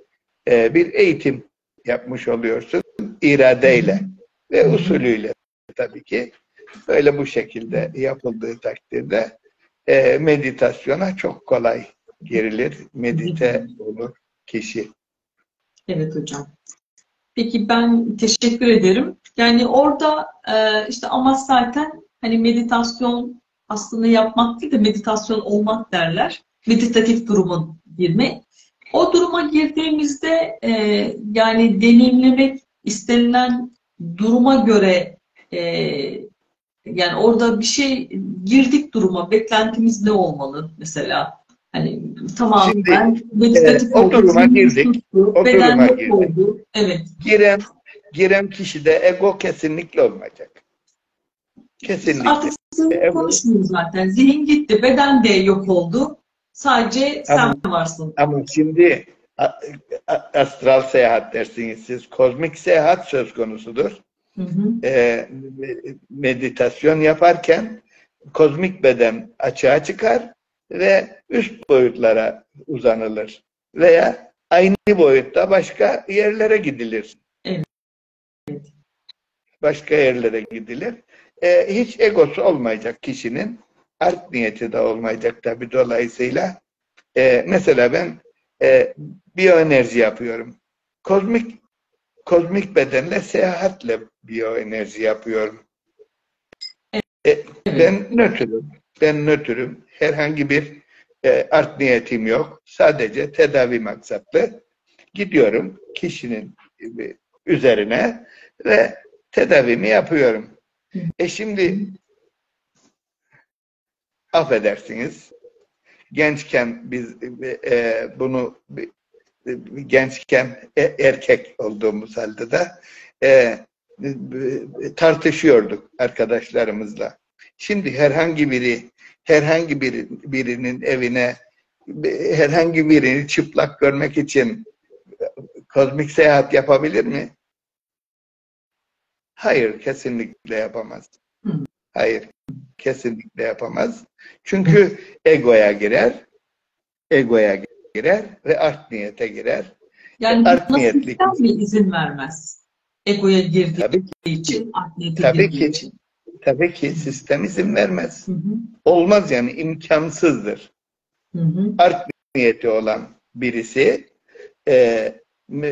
e, bir eğitim yapmış oluyorsun. İradeyle ve usulüyle tabii ki. Böyle bu şekilde yapıldığı takdirde e, meditasyona çok kolay girilir. Medite olur kişi. Evet hocam. Peki ben teşekkür ederim. Yani orada e, işte ama zaten hani meditasyon aslında yapmak değil de meditasyon olmak derler. Meditatif duruma girmek. O duruma girdiğimizde e, yani deneyimlemek istenilen duruma göre e, yani orada bir şey girdik duruma. Beklentimiz ne olmalı mesela? Hani tamam şimdi, ben meditatif e, o duruma girdik. O duruma girdik. Oldu. Evet. Giren, giren kişide ego kesinlikle olmayacak. Kesinlikle. Artık evet. Konuşmuyoruz zaten. Zihin gitti. Beden de yok oldu. Sadece ama, sen varsın. Ama şimdi astral seyahat dersiniz siz. Kozmik seyahat söz konusudur. Hı hı. E, meditasyon yaparken kozmik beden açığa çıkar ve üst boyutlara uzanılır. veya aynı boyutta başka yerlere gidilir. Evet. Başka yerlere gidilir. Ee, hiç egosu olmayacak kişinin, art niyeti de olmayacak tabii dolayısıyla. Ee, mesela ben e, biyoenerji yapıyorum. Kozmik kozmik bedenle, seyahatle biyoenerji yapıyorum. Evet. E, ben nötrüm. Ben nötrüm. Herhangi bir e, art niyetim yok. Sadece tedavi maksatlı gidiyorum kişinin üzerine ve tedavimi yapıyorum. E şimdi affedersiniz, gençken biz e, bunu e, gençken e, erkek olduğumuz halde de e, tartışıyorduk arkadaşlarımızla. Şimdi herhangi biri herhangi biri, birinin evine herhangi birini çıplak görmek için kozmik seyahat yapabilir mi? Hayır, kesinlikle yapamaz. Hayır, kesinlikle yapamaz. Çünkü egoya girer, egoya girer ve art niyete girer. Yani art niyetlikten mi izin vermez? Egoya girdiği tabii için, art niyete tabii girdiği ki, için. Tabii ki sistem izin vermez. Hı hı. Olmaz yani, imkansızdır. Hı hı. Art niyeti olan birisi, e,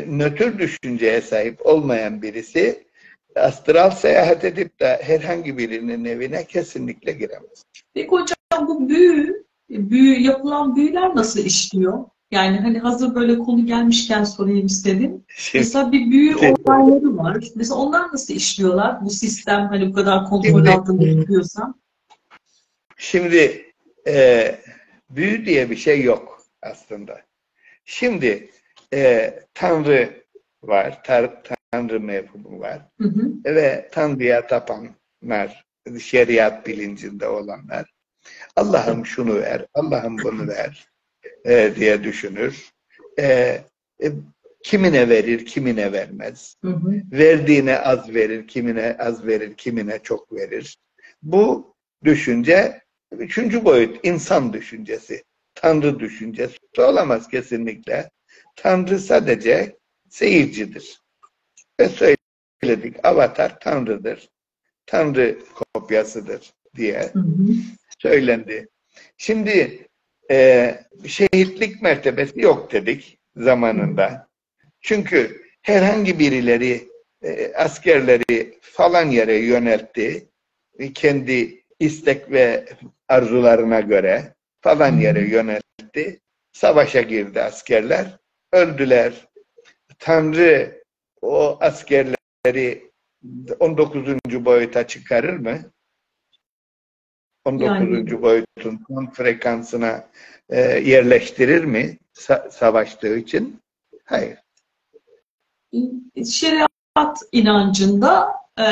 nötr düşünceye sahip olmayan birisi, astral seyahat edip de herhangi birinin evine kesinlikle giremez. Peki hocam, bu büyü, büyü yapılan büyüler nasıl işliyor? Yani hani hazır böyle konu gelmişken sorayım istedim. Şimdi, mesela bir büyü olayları var. Mesela onlar nasıl işliyorlar? Bu sistem hani bu kadar kontrol altında yapıyorsa. Şimdi e, büyü diye bir şey yok aslında. Şimdi e, Tanrı var. Tar Tanrı mevhumu var. Hı hı. Ve Tanrı'ya tapanlar, şeriat bilincinde olanlar, Allah'ım şunu ver, Allah'ım bunu ver e, diye düşünür. E, e, kimine verir, kimine vermez. Hı hı. Verdiğine az verir, kimine az verir, kimine çok verir. Bu düşünce, üçüncü boyut, insan düşüncesi. Tanrı düşüncesi olamaz kesinlikle. Tanrı sadece seyircidir. Ve söyledik, Avatar Tanrı'dır. Tanrı kopyasıdır diye hı hı. söylendi. Şimdi e, şehitlik mertebesi yok dedik zamanında. Çünkü herhangi birileri e, askerleri falan yere yöneltti. E, kendi istek ve arzularına göre falan yere yöneltti. Savaşa girdi askerler. Öldüler. Tanrı o askerleri on dokuzuncu boyuta çıkarır mı? on dokuzuncu yani. Boyutun son frekansına e, yerleştirir mi sa savaştığı için? Hayır. Şeriat inancında e,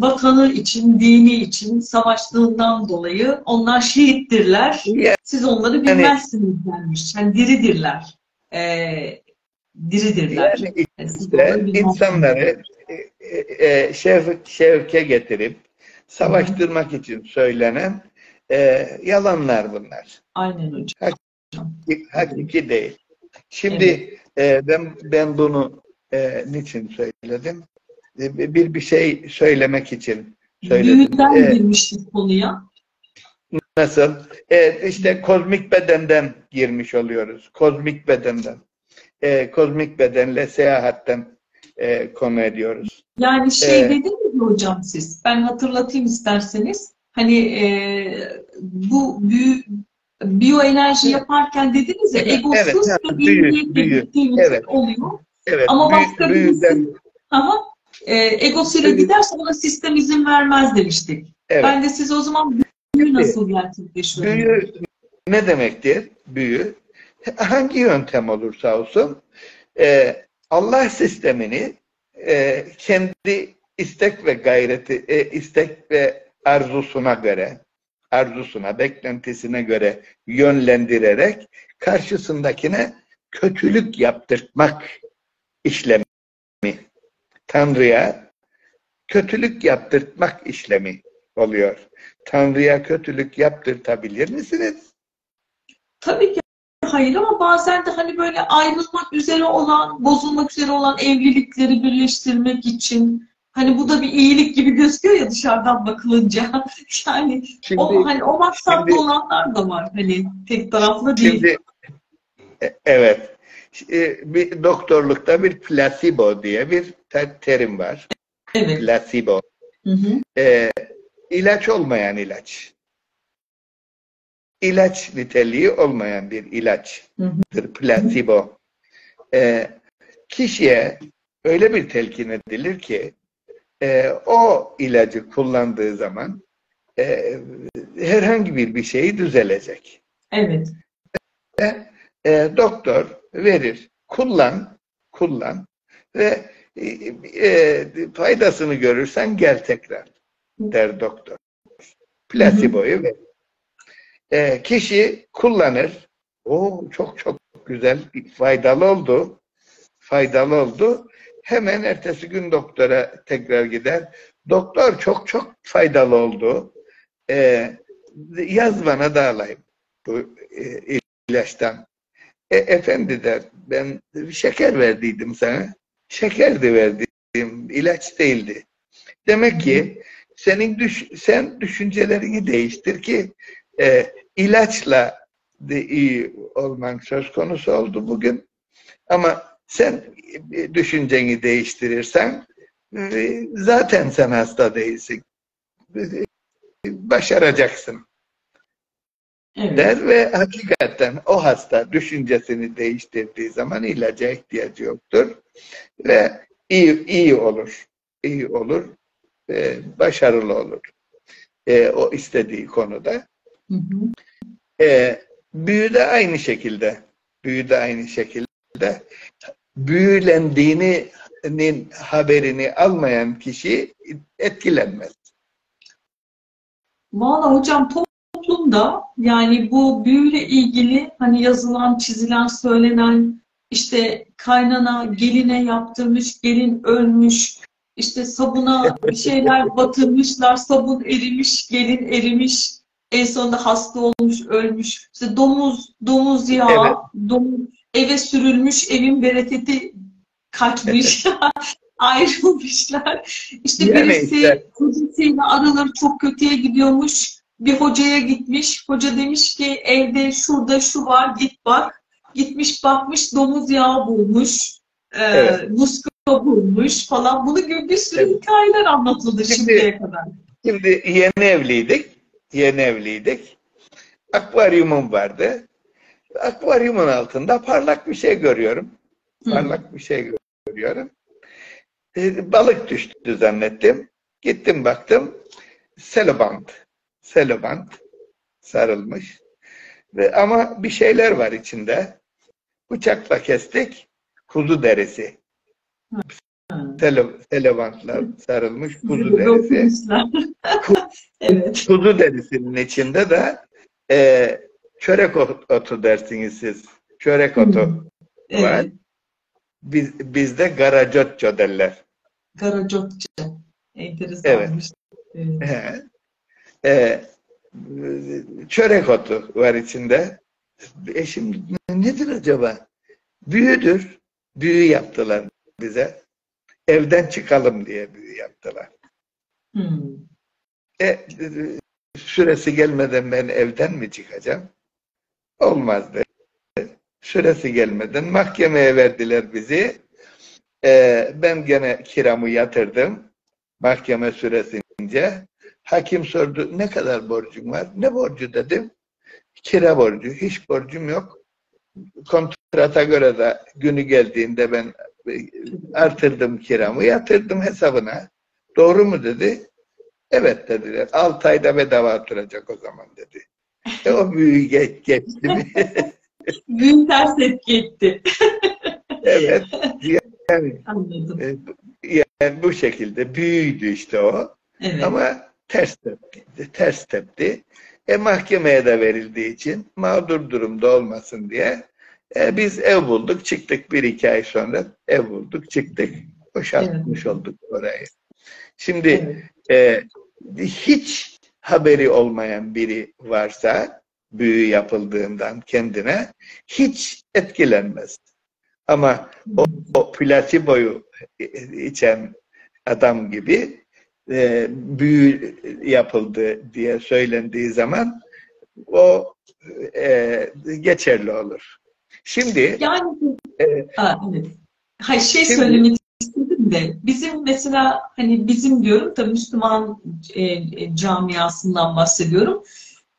vatanı için, dini için savaştığından dolayı onlar şehittirler. Yani, siz onları bilmezsiniz denmiş. Yani diridirler. Evet. Diridirler. Yani işte insanları e, e, şevk, şevke getirip savaştırmak Hı. için söylenen e, yalanlar bunlar. Aynen hocam. Hakiki, hakiki değil. Şimdi evet. e, ben ben bunu e, niçin söyledim? E, bir bir şey söylemek için söyledim. Büyüden e, girmiştik konuya. Nasıl? E, işte kozmik bedenden girmiş oluyoruz. Kozmik bedenden. E, kozmik bedenle seyahatten e, konu ediyoruz. Yani şey ee, dediniz mi hocam siz? Ben hatırlatayım isterseniz. Hani e, bu büyü, biyoenerji yaparken dediniz ya, egosuz evet, evet, büyü, büyü, evet, oluyor. Evet, ama başka birisi e, egosuyla giderse ona sistem izin vermez demiştik. Evet. Ben de siz o zaman büyü nasıl gerçekleşiyor? Büyü ne demektir? Büyü hangi yöntem olursa olsun e, Allah sistemini e, kendi istek ve gayreti, e, istek ve arzusuna göre, arzusuna, beklentisine göre yönlendirerek karşısındakine kötülük yaptırtmak işlemi. Tanrı'ya kötülük yaptırtmak işlemi oluyor. Tanrı'ya kötülük yaptırtabilir misiniz? Tabii ki. hayır, ama bazen de hani böyle ayrılmak üzere olan, bozulmak üzere olan evlilikleri birleştirmek için, hani bu da bir iyilik gibi gözüküyor ya dışarıdan bakılınca. Yani şimdi, o hani o maksatlı olanlar da var, hani tek taraflı değil. Şimdi, evet. Bir doktorlukta bir plasebo diye bir terim var. Evet. Plasebo. Hı hı. E, ilaç olmayan ilaç. İlaç niteliği olmayan bir ilaçtır plasebo. E, kişiye öyle bir telkin edilir ki e, o ilacı kullandığı zaman e, herhangi bir bir şeyi düzelecek. Evet. E, e, doktor verir, kullan, kullan ve e, e, faydasını görürsen gel tekrar der doktor. Plaseboyu verir. E, kişi kullanır. O çok çok güzel, faydalı oldu. Faydalı oldu. Hemen ertesi gün doktora tekrar gider. Doktor çok çok faydalı oldu. E, yaz bana da alayım bu e, ilaçtan. E, efendi der, ben şeker verdiydim sana. Şekerdi verdiğim, ilaç değildi. Demek ki senin düş sen düşüncelerini değiştir ki e, ilaçla de iyi olman söz konusu oldu bugün. Ama sen e, düşünceni değiştirirsen e, zaten sen hasta değilsin. E, başaracaksın. Evet. Der ve hakikaten o hasta düşüncesini değiştirdiği zaman ilaca ihtiyacı yoktur ve iyi iyi olur, iyi olur, e, başarılı olur e, o istediği konuda. Hı hı. E, büyü de aynı şekilde, büyü de aynı şekilde büyülendiğinin haberini almayan kişi etkilenmez. Vallahi hocam, toplumda yani bu büyüyle ilgili hani yazılan, çizilen, söylenen, işte kaynana, geline yaptırmış, gelin ölmüş, işte sabuna bir şeyler batırmışlar, sabun erimiş, gelin erimiş, en sonunda hasta olmuş, ölmüş. İşte domuz, domuz yağı, evet. domuz, eve sürülmüş, evin bereketi kaçmış. Ayrılmışlar. İşte birisi kocasıyla araları çok kötüye gidiyormuş. Bir hocaya gitmiş. Hoca demiş ki evde şurada şu var, git bak. Gitmiş bakmış, domuz yağı bulmuş. E, evet. Muska bulmuş falan. Bunu gibi bir sürü evet. hikayeler anlatıldı şimdi, şimdiye kadar. Şimdi yeni evliydik. Yeni evliydik. Akvaryumum vardı. Akvaryumun altında parlak bir şey görüyorum. Parlak Hı. bir şey görüyorum. E, balık düştü zannettim. Gittim baktım. Selobant. Selobant sarılmış. Ve, ama bir şeyler var içinde. Bıçakla kestik. Kuzu derisi. Selo, selobantla sarılmış kuzu derisi. evet. Kuzu derisinin içinde de e, çörek otu dersiniz siz. Çörek otu evet. var. Biz, bizde garacotço derler. Garacotço. Enteresanmış. Evet. evet. Ee, çörek otu var içinde. Eşim nedir acaba? Büyüdür. Büyü yaptılar bize. Evden çıkalım diye büyü yaptılar. Hmm. E, süresi gelmeden ben evden mi çıkacağım? Olmaz dedi. Süresi gelmeden mahkemeye verdiler bizi. Ee, ben gene kiramı yatırdım. Mahkeme süresince. Hakim sordu, ne kadar borcum var? Ne borcu dedim. Kira borcu, hiç borcum yok. Kontrata göre de günü geldiğinde ben artırdım kiramı, yatırdım hesabına. Doğru mu dedi. Evet dediler. Altı ayda bedava oturacak o zaman dedi. E o büyü geç, geçti. Büyü ters etki etti. Evet. Yani, anladım. Yani bu şekilde büyüydü işte o. Evet. Ama ters tepti, ters tepti. E, mahkemeye de verildiği için mağdur durumda olmasın diye e, biz ev bulduk, çıktık. Bir iki ay sonra ev bulduk, çıktık. Boşaltmış evet. olduk orayı. Şimdi evet. e, hiç haberi olmayan biri varsa büyü yapıldığından kendine hiç etkilenmez. Ama o, o plaseboyu içen adam gibi e, büyü yapıldı diye söylendiği zaman o e, geçerli olur. Şimdi yani e, ha, evet. Hayır, şey şimdi, söylemek istedim de bizim mesela hani bizim diyorum tabii Müslüman e, e, camiasından bahsediyorum.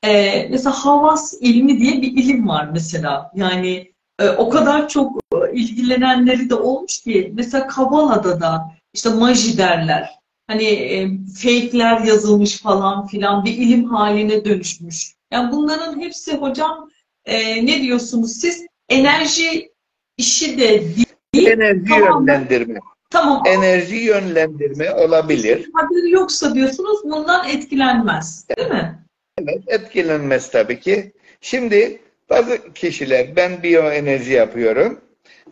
E, mesela havas ilmi diye bir ilim var mesela. Yani e, o kadar çok ilgilenenleri de olmuş ki mesela Kabala'da da işte maji derler. Hani e, fake'ler yazılmış falan filan bir ilim haline dönüşmüş. Yani bunların hepsi hocam e, ne diyorsunuz siz? Enerji işi de değil. Enerji tamam, yönlendirme. Tamam. Enerji yönlendirme olabilir. Haberi yoksa diyorsunuz bundan etkilenmez. Değil mi? Evet, etkilenmez tabii ki. Şimdi bazı kişiler ben biyoenerji yapıyorum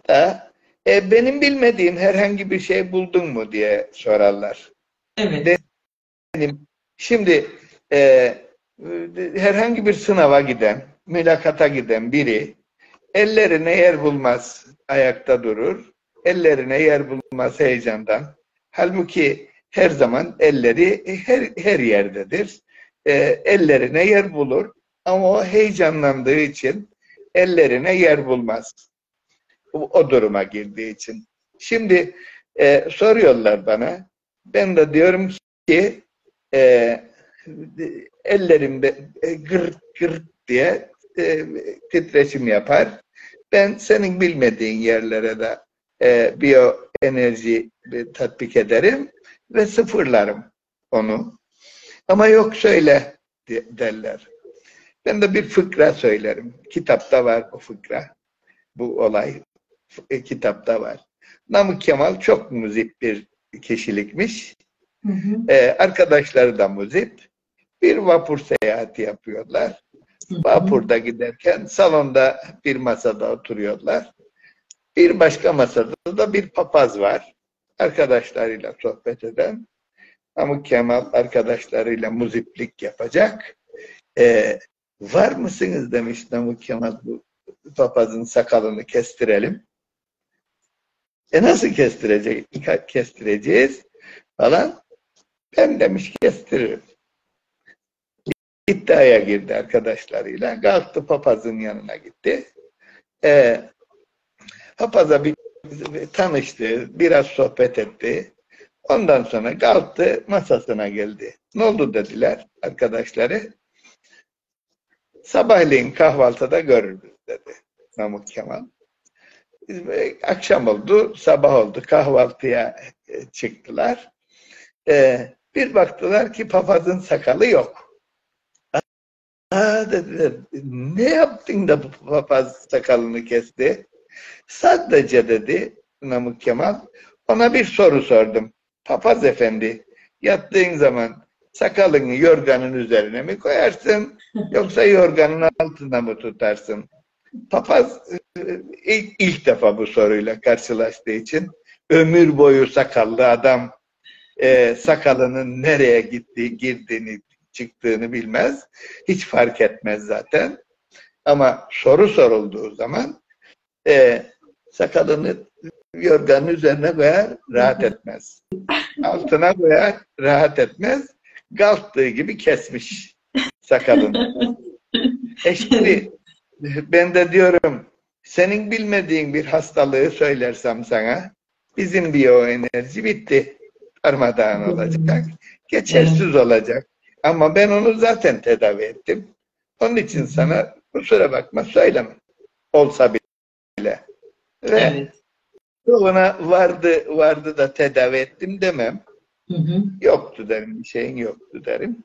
da e, benim bilmediğim herhangi bir şey buldun mu diye sorarlar. Evet. Benim, şimdi e, herhangi bir sınava giden, mülakata giden biri ellerine yer bulmaz, ayakta durur. Ellerine yer bulmaz heyecandan. Halbuki her zaman elleri her, her yerdedir. E, ellerine yer bulur. Ama o heyecanlandığı için ellerine yer bulmaz. O, o duruma girdiği için. Şimdi e, soruyorlar bana. Ben de diyorum ki e, ellerimde e, gırt gırt diye e, titreşim yapar. Ben senin bilmediğin yerlere de e, biyoenerji e, tatbik ederim ve sıfırlarım onu. Ama yok söyle derler. Ben de bir fıkra söylerim. Kitapta var bu fıkra. Bu olay e, kitapta var. Namık Kemal çok muzip bir kişilikmiş. Hı hı. E, arkadaşları da muzip. Bir vapur seyahati yapıyorlar. Hı hı. Vapurda giderken salonda bir masada oturuyorlar. Bir başka masada da bir papaz var. Arkadaşlarıyla sohbet eden. Namık Kemal arkadaşlarıyla muziplik yapacak. E, var mısınız demiş Namık Kemal, bu papazın sakalını kestirelim. E nasıl kestireceğiz? Kestireceğiz falan. Ben demiş kestiririm. İddiaya girdi arkadaşlarıyla. Kalktı papazın yanına gitti. E, papaza bir, bir tanıştı. Biraz sohbet etti. Ondan sonra kalktı masasına geldi. Ne oldu dediler arkadaşları. Sabahleyin kahvaltıda görürüz dedi Namık Kemal. Akşam oldu, sabah oldu. Kahvaltıya çıktılar. Bir baktılar ki papazın sakalı yok. Aa dediler, ne yaptın da bu papaz sakalını kesti? Sadece dedi Namık Kemal, ona bir soru sordum. Papaz efendi, yattığın zaman sakalını yorganın üzerine mi koyarsın yoksa yorganın altına mı tutarsın? Papaz ilk, ilk defa bu soruyla karşılaştığı için ömür boyu sakallı adam e, sakalının nereye gittiği, girdiğini, çıktığını bilmez. Hiç fark etmez zaten. Ama soru sorulduğu zaman e, sakalını yorganın üzerine koyar, rahat etmez. Altına koyar, rahat etmez. Galttığı gibi kesmiş sakalını. E şimdi ben de diyorum senin bilmediğin bir hastalığı söylersem sana bizim biyoenerji bitti. Armadağın olacak. Geçersiz olacak. Ama ben onu zaten tedavi ettim. Onun için sana kusura bakma söyleme. Olsa bile. Ve evet. Ona vardı, vardı da tedavi ettim demem. Hı hı. Yoktu derim, bir şeyin yoktu derim.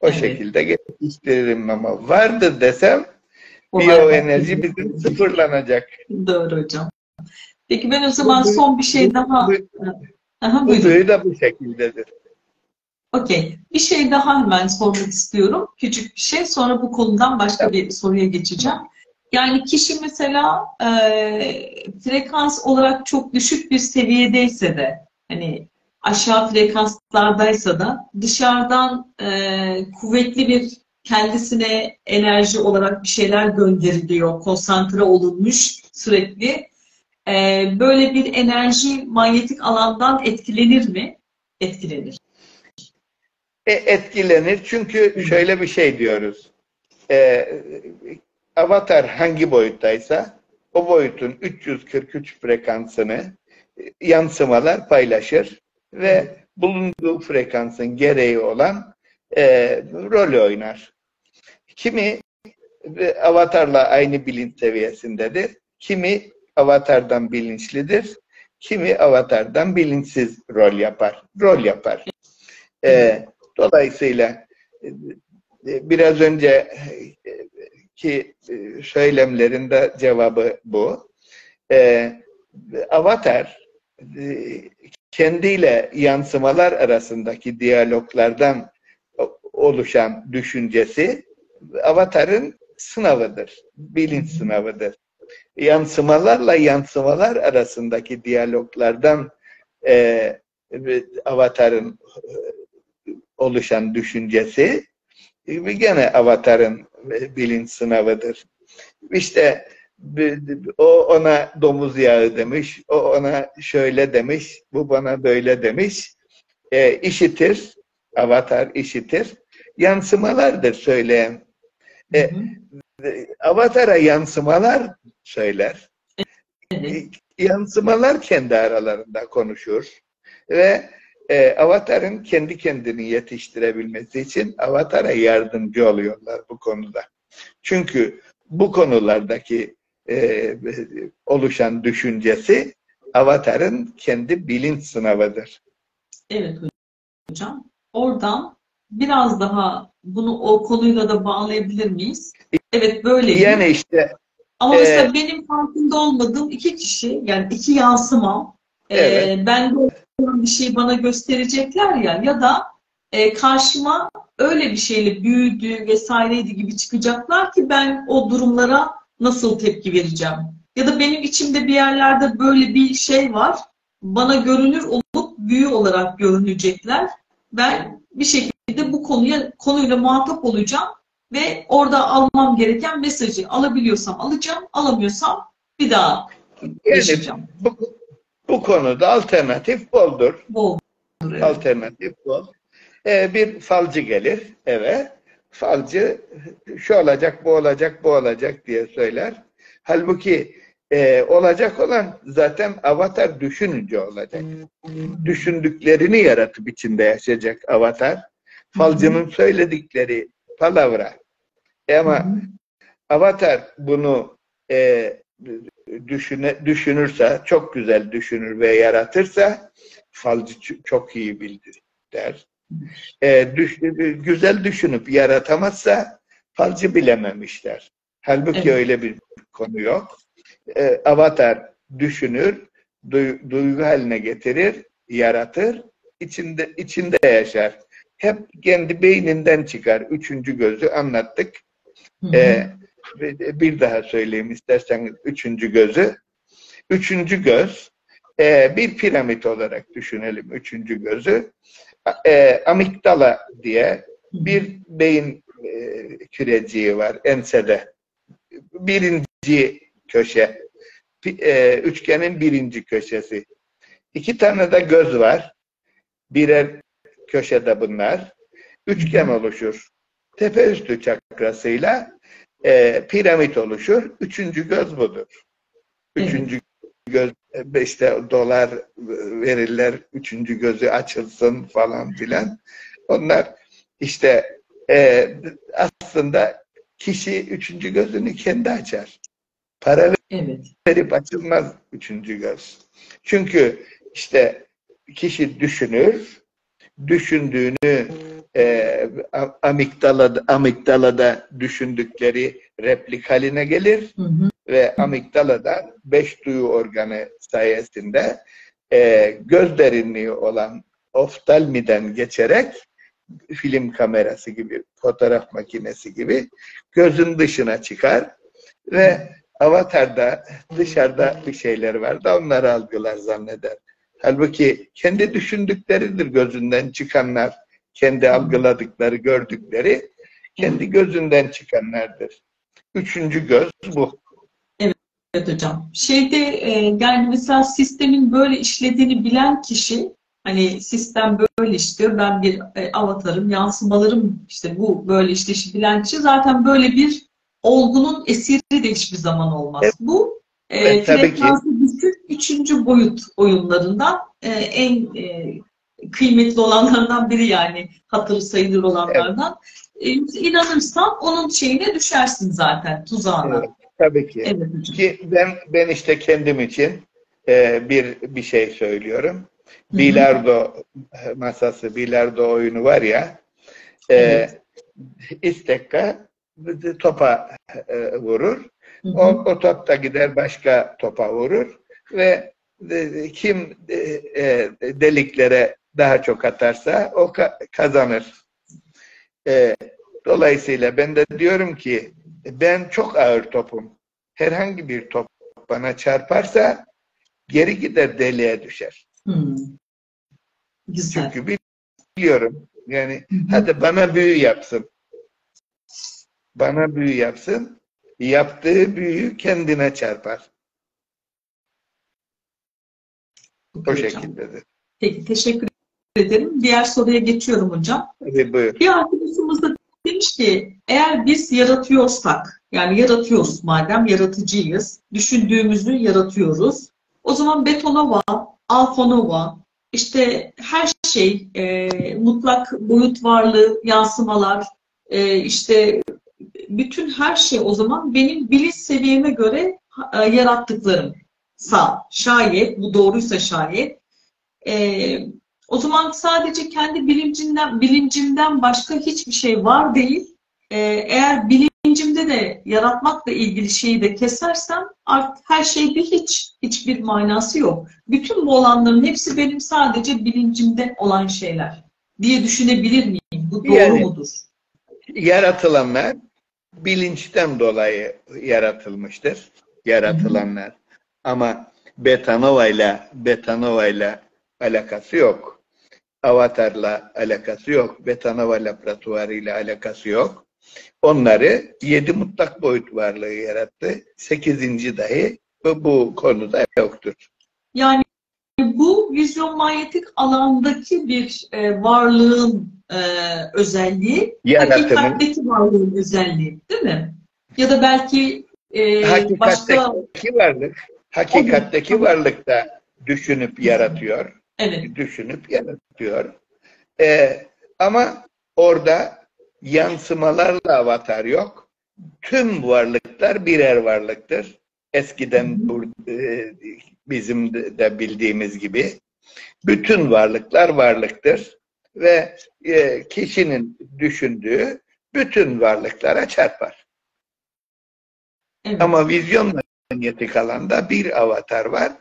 O evet. şekilde geliştiririm ama vardı desem biyoenerji bizim sıfırlanacak. Doğru hocam. Peki ben o zaman bu, son bir şey bu, daha... Bu, Aha, bu duyu da bu şekildedir. Okey. Bir şey daha hemen sormak istiyorum. Küçük bir şey. Sonra bu konudan başka evet. bir soruya geçeceğim. Yani kişi mesela e, frekans olarak çok düşük bir seviyedeyse de hani aşağı frekanslardaysa da dışarıdan e, kuvvetli bir kendisine enerji olarak bir şeyler gönderiliyor, konsantre olunmuş sürekli. Ee, böyle bir enerji manyetik alandan etkilenir mi? Etkilenir. E, etkilenir çünkü şöyle bir şey diyoruz. Ee, Avatar hangi boyuttaysa o boyutun üç yüz kırk üç frekansını yansımalar paylaşır ve bulunduğu frekansın gereği olan e, rolü oynar. Kimi Avatar'la aynı bilinç seviyesindedir, kimi Avatar'dan bilinçlidir, kimi Avatar'dan bilinçsiz rol yapar. Rol yapar. E, dolayısıyla e, biraz önceki söylemlerinde cevabı bu. E, Avatar kendiyle yansımalar arasındaki diyaloglardan oluşan düşüncesi Avatar'ın sınavıdır. Bilinç sınavıdır. Yansımalarla yansımalar arasındaki diyaloglardan e, Avatar'ın oluşan düşüncesi gene Avatar'ın bilinç sınavıdır. İşte o ona domuz yağı demiş, o ona şöyle demiş, bu bana böyle demiş. E, işitir, Avatar işitir. Yansımalardır söyleyen. E, Avatar'a yansımalar söyler. E, yansımalar kendi aralarında konuşur. Ve e, Avatar'ın kendi kendini yetiştirebilmesi için Avatar'a yardımcı oluyorlar bu konuda. Çünkü bu konulardaki Ee, oluşan düşüncesi Avatar'ın kendi bilinç sınavıdır. Evet hocam. Oradan biraz daha bunu o konuyla da bağlayabilir miyiz? Evet böyle. Yani işte. Ama e... mesela benim farkında olmadığım iki kişi, yani iki yansıma, evet. e, ben bir şey bana gösterecekler ya, ya da e, karşıma öyle bir şeyle büyüdü vesaireydi gibi çıkacaklar ki ben o durumlara nasıl tepki vereceğim? Ya da benim içimde bir yerlerde böyle bir şey var. Bana görünür olup büyü olarak görünecekler. Ben bir şekilde bu konuya konuyla muhatap olacağım ve orada almam gereken mesajı alabiliyorsam alacağım, alamıyorsam bir daha yaşayacağım. Yani bu, bu konuda alternatif boldur. Boldur, evet. Alternatif bol. Ee, bir falcı gelir eve. Falcı şu olacak, bu olacak, bu olacak diye söyler. Halbuki e, olacak olan zaten Avatar düşününce olacak. Düşündüklerini yaratıp içinde yaşayacak Avatar. Falcının söyledikleri palavra. E ama Avatar bunu e, düşüne, düşünürse, çok güzel düşünür ve yaratırsa falcı çok iyi bildir der. E, düş, güzel düşünüp yaratamazsa falcı bilememişler. Halbuki evet, öyle bir konu yok. E, Avatar düşünür, du, duygu haline getirir, yaratır, içinde içinde yaşar. Hep kendi beyninden çıkar. Üçüncü gözü anlattık. E, bir daha söyleyeyim isterseniz üçüncü gözü. Üçüncü göz e, bir piramit olarak düşünelim üçüncü gözü. E, amigdala diye bir beyin e, küreciği var ensede. Birinci köşe. E, üçgenin birinci köşesi. İki tane de göz var. Birer köşede bunlar. Üçgen oluşur. Tepe üstü çakrasıyla e, piramit oluşur. Üçüncü göz budur. Üçüncü evet. Göz, işte dolar verirler, üçüncü gözü açılsın falan filan. Onlar işte e, aslında kişi üçüncü gözünü kendi açar. Para evet. verip açılmaz üçüncü göz. Çünkü işte kişi düşünür, düşündüğünü e, amigdalada, amigdalada düşündükleri replik haline gelir. Hı hı. Ve amigdaladan beş duyu organı sayesinde e, göz derinliği olan oftalmiden geçerek film kamerası gibi, fotoğraf makinesi gibi gözün dışına çıkar ve Avatar'da dışarıda bir şeyler var da onları algılar zanneder. Halbuki kendi düşündükleridir gözünden çıkanlar, kendi algıladıkları, gördükleri. kendi gözünden çıkanlardır. Üçüncü göz bu. Evet hocam. Şeyde yani mesela sistemin böyle işlediğini bilen kişi, hani sistem böyle işliyor, ben bir avatarım, yansımalarım işte bu böyle işleyişi bilen kişi zaten böyle bir olgunun esiri de hiçbir zaman olmaz. Evet. Bu evet, frekansı düşük üçüncü boyut oyunlarından en kıymetli olanlardan biri, yani hatırı sayılır olanlardan. Evet. İnanırsan onun şeyine düşersin zaten, tuzağına. Evet. Tabii ki. Evet. Ki ben ben işte kendim için e, bir bir şey söylüyorum. Hı-hı. Bilardo masası, bilardo oyunu var ya. E, evet. İstekka topa e, vurur. Hı-hı. O, o top da gider başka topa vurur ve e, kim e, deliklere daha çok atarsa o ka kazanır. E, dolayısıyla ben de diyorum ki ben çok ağır topum. Herhangi bir top bana çarparsa geri gider, deliğe düşer. Hmm. Güzel. Çünkü biliyorum. Yani hmm. hadi bana büyü yapsın. Bana büyü yapsın. Yaptığı büyü kendine çarpar. Peki, o şekildedir. Peki, teşekkür ederim. Diğer soruya geçiyorum hocam. Evet, buyur. Bir arkadaşımızda demiş ki, eğer biz yaratıyorsak, yani yaratıyoruz madem, yaratıcıyız, düşündüğümüzü yaratıyoruz. O zaman Betanova, Alfanova, işte her şey, e, mutlak boyut varlığı, yansımalar, e, işte bütün her şey o zaman benim bilinç seviyeme göre e, yarattıklarımsa, şayet, bu doğruysa şayet, e, o zaman sadece kendi bilincimden, bilincimden başka hiçbir şey var değil. Ee, eğer bilincimde de yaratmakla ilgili şeyi de kesersem artık her şeyde hiç, hiçbir manası yok. Bütün bu olanların hepsi benim sadece bilincimde olan şeyler diye düşünebilir miyim? Bu doğru yani, mudur? Yaratılanlar bilinçten dolayı yaratılmıştır. Yaratılanlar. Hı-hı. Ama Betanova'yla Betanova'yla alakası yok. Avatar'la alakası yok. Betanova laboratuvarıyla alakası yok. Onları yedi mutlak boyut varlığı yarattı. Sekizinci dahi bu, bu konuda yoktur. Yani bu vizyonmanyetik alandaki bir e, varlığın e, özelliği, hakikatteki varlığın özelliği değil mi? Ya da belki e, hakikatteki başka... varlık, hakikatteki evet. varlık da düşünüp yaratıyor. Evet. Düşünüp yaratıyor. Ee, ama orada yansımalarla avatar yok. Tüm varlıklar birer varlıktır. Eskiden bu, bizim de bildiğimiz gibi. Bütün varlıklar varlıktır. Ve e, kişinin düşündüğü bütün varlıklara çarpar. Evet. Ama vizyonmanyetik alanda bir avatar var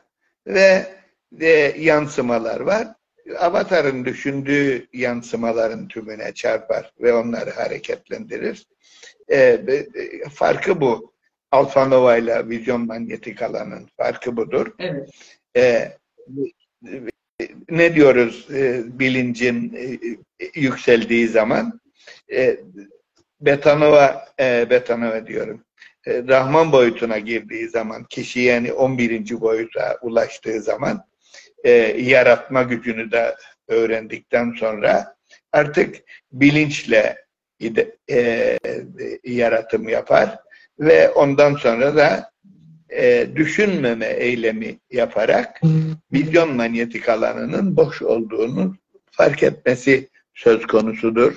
ve de yansımalar var. Avatar'ın düşündüğü yansımaların tümüne çarpar ve onları hareketlendirir. E, farkı bu. Alfanova ile vizyonmanyetik alanın farkı budur. Evet. E, ne diyoruz e, bilincin e, yükseldiği zaman? E, Betanova, e, Betanova diyorum. E, Rahman boyutuna girdiği zaman, kişi yani on birinci boyuta ulaştığı zaman, E, yaratma gücünü de öğrendikten sonra artık bilinçle e, yaratım yapar ve ondan sonra da e, düşünmeme eylemi yaparak vizyonmanyetik alanının boş olduğunu fark etmesi söz konusudur.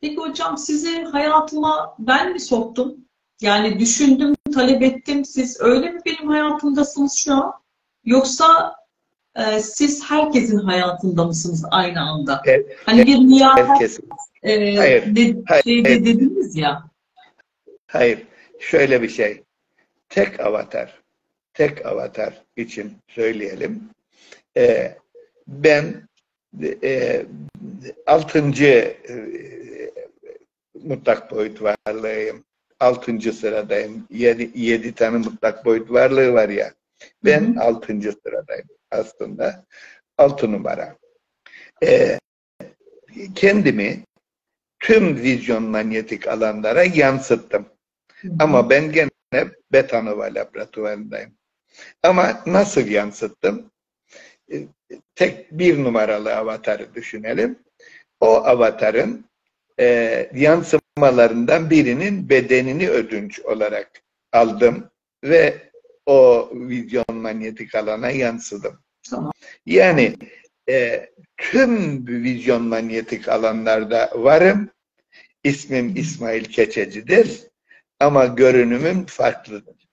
Peki hocam, sizi hayatıma ben mi soktum? Yani düşündüm, talep ettim. Siz öyle mi benim hayatımdasınız şu an? Yoksa e, siz herkesin hayatında mısınız aynı anda? Evet, hani bir niyafet e, hayır, de, hayır, şey hayır. dediniz ya. Hayır. Şöyle bir şey. Tek avatar. Tek avatar için söyleyelim. E, ben e, altıncı e, mutlak boyut varlığıyım. Altıncı sıradayım. Yedi, yedi tane mutlak boyut varlığı var ya. Ben Hı-hı. altıncı sıradayım aslında. Altı numara. Ee, kendimi tüm vizyonmanyetik alanlara yansıttım. Hı hı. Ama ben gene Betanova laboratuvarındayım. Ama nasıl yansıttım? Tek bir numaralı avatarı düşünelim. O avatarın e, yansımalarından birinin bedenini ödünç olarak aldım ve o vizyon manyetik alana yansıdım. Tamam. Yani e, tüm vizyon manyetik alanlarda varım. İsmim İsmail Keçeci'dir ama görünümüm farklıdır.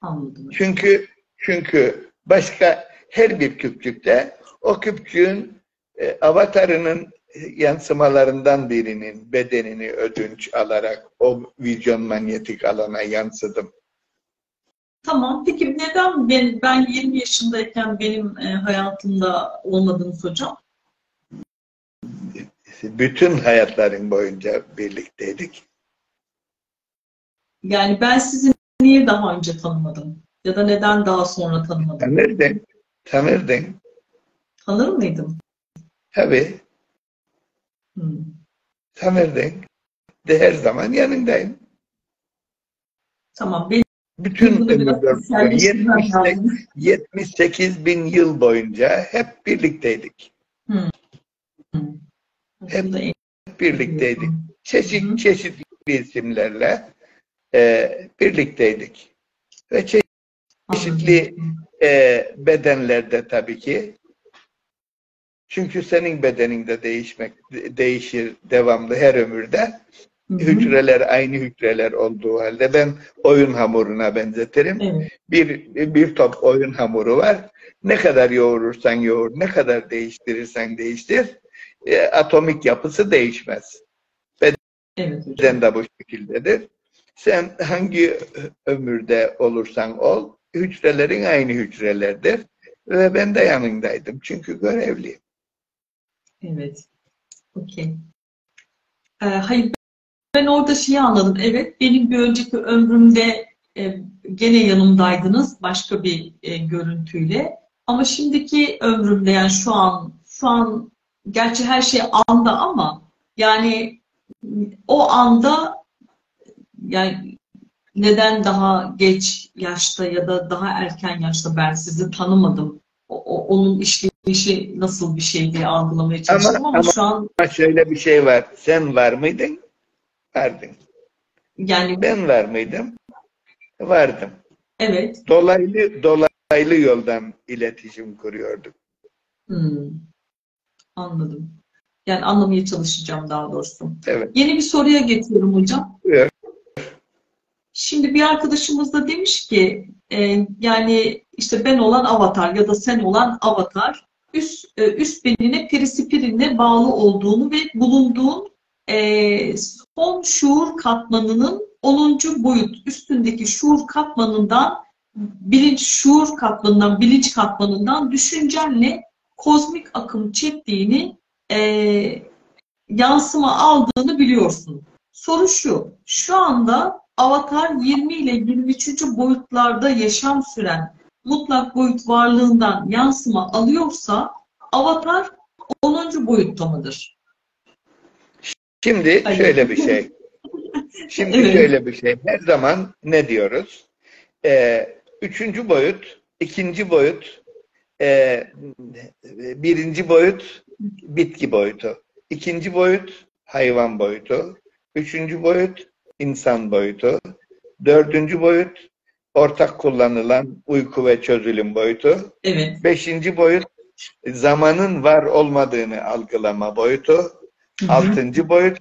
Anladım. Çünkü çünkü başka her bir küpçükte o küpçüğün e, avatarının yansımalarından birinin bedenini ödünç alarak o vizyon manyetik alana yansıdım. Tamam. Peki neden ben, ben yirmi yaşındayken benim e, hayatımda olmadınız hocam? Bütün hayatların boyunca birlikteydik. Yani ben sizi niye daha önce tanımadım? Ya da neden daha sonra tanımadım? Tanırdın. Tanırdın. Tanır mıydım? Tabii. Hmm. Tanırdın. De her zaman yanındayım. Tamam. Benim bütün yetmiş sekiz bin yıl boyunca hep birlikteydik. Hmm. Hep, hep birlikteydik. Çeşit, hmm. çeşitli isimlerle e, birlikteydik. Ve çeşitli, çeşitli e, bedenlerde tabii ki. Çünkü senin bedeninde değişmek değişir devamlı her ömürde. Hı-hı. Hücreler aynı hücreler olduğu halde ben oyun hamuruna benzetirim. Evet. Bir, bir top oyun hamuru var. Ne kadar yoğurursan yoğur, ne kadar değiştirirsen değiştir. E, atomik yapısı değişmez. Beden evet, de bu şekildedir. Sen hangi ömürde olursan ol, hücrelerin aynı hücrelerdir. Ve ben de yanındaydım. Çünkü görevliyim. Evet. Okey. Ee, hayır. Ben orada şeyi anladım. Evet, benim bir önceki ömrümde e, gene yanımdaydınız başka bir e, görüntüyle. Ama şimdiki ömrümde yani şu an şu an gerçi her şey anda ama yani o anda yani neden daha geç yaşta ya da daha erken yaşta ben sizi tanımadım? O, o, onun işleyişi nasıl bir şey diye algılamaya çalıştım ama, ama, ama şu an... Şöyle bir şey var. Sen var mıydın? Vardım. Yani ben var mıydım? Vardım. Evet. Dolaylı dolaylı yoldan iletişim kuruyorduk. Hmm. Anladım. Yani anlamaya çalışacağım daha doğrusu. Evet. Yeni bir soruya geçiyorum hocam. Evet. Şimdi bir arkadaşımız da demiş ki e, yani işte ben olan avatar ya da sen olan avatar üst e, üst benine perisipirinle bağlı olduğunu ve bulunduğun e, son şuur katmanının onuncu boyut üstündeki şuur katmanından bilinç şuur katmanından bilinç katmanından düşüncenle kozmik akım çektiğini e, yansıma aldığını biliyorsun. Soru şu. Şu anda avatar yirmi ile yirmi üçüncü boyutlarda yaşam süren mutlak boyut varlığından yansıma alıyorsa avatar onuncu boyutta mıdır? Şimdi Hayır. şöyle bir şey. Şimdi evet. şöyle bir şey. Her zaman ne diyoruz? Ee, üçüncü boyut, ikinci boyut, e, birinci boyut bitki boyutu, ikinci boyut hayvan boyutu, üçüncü boyut İnsan boyutu, dördüncü boyut ortak kullanılan uyku ve çözülüm boyutu, evet. beşinci boyut zamanın var olmadığını algılama boyutu, Hı-hı. altıncı boyut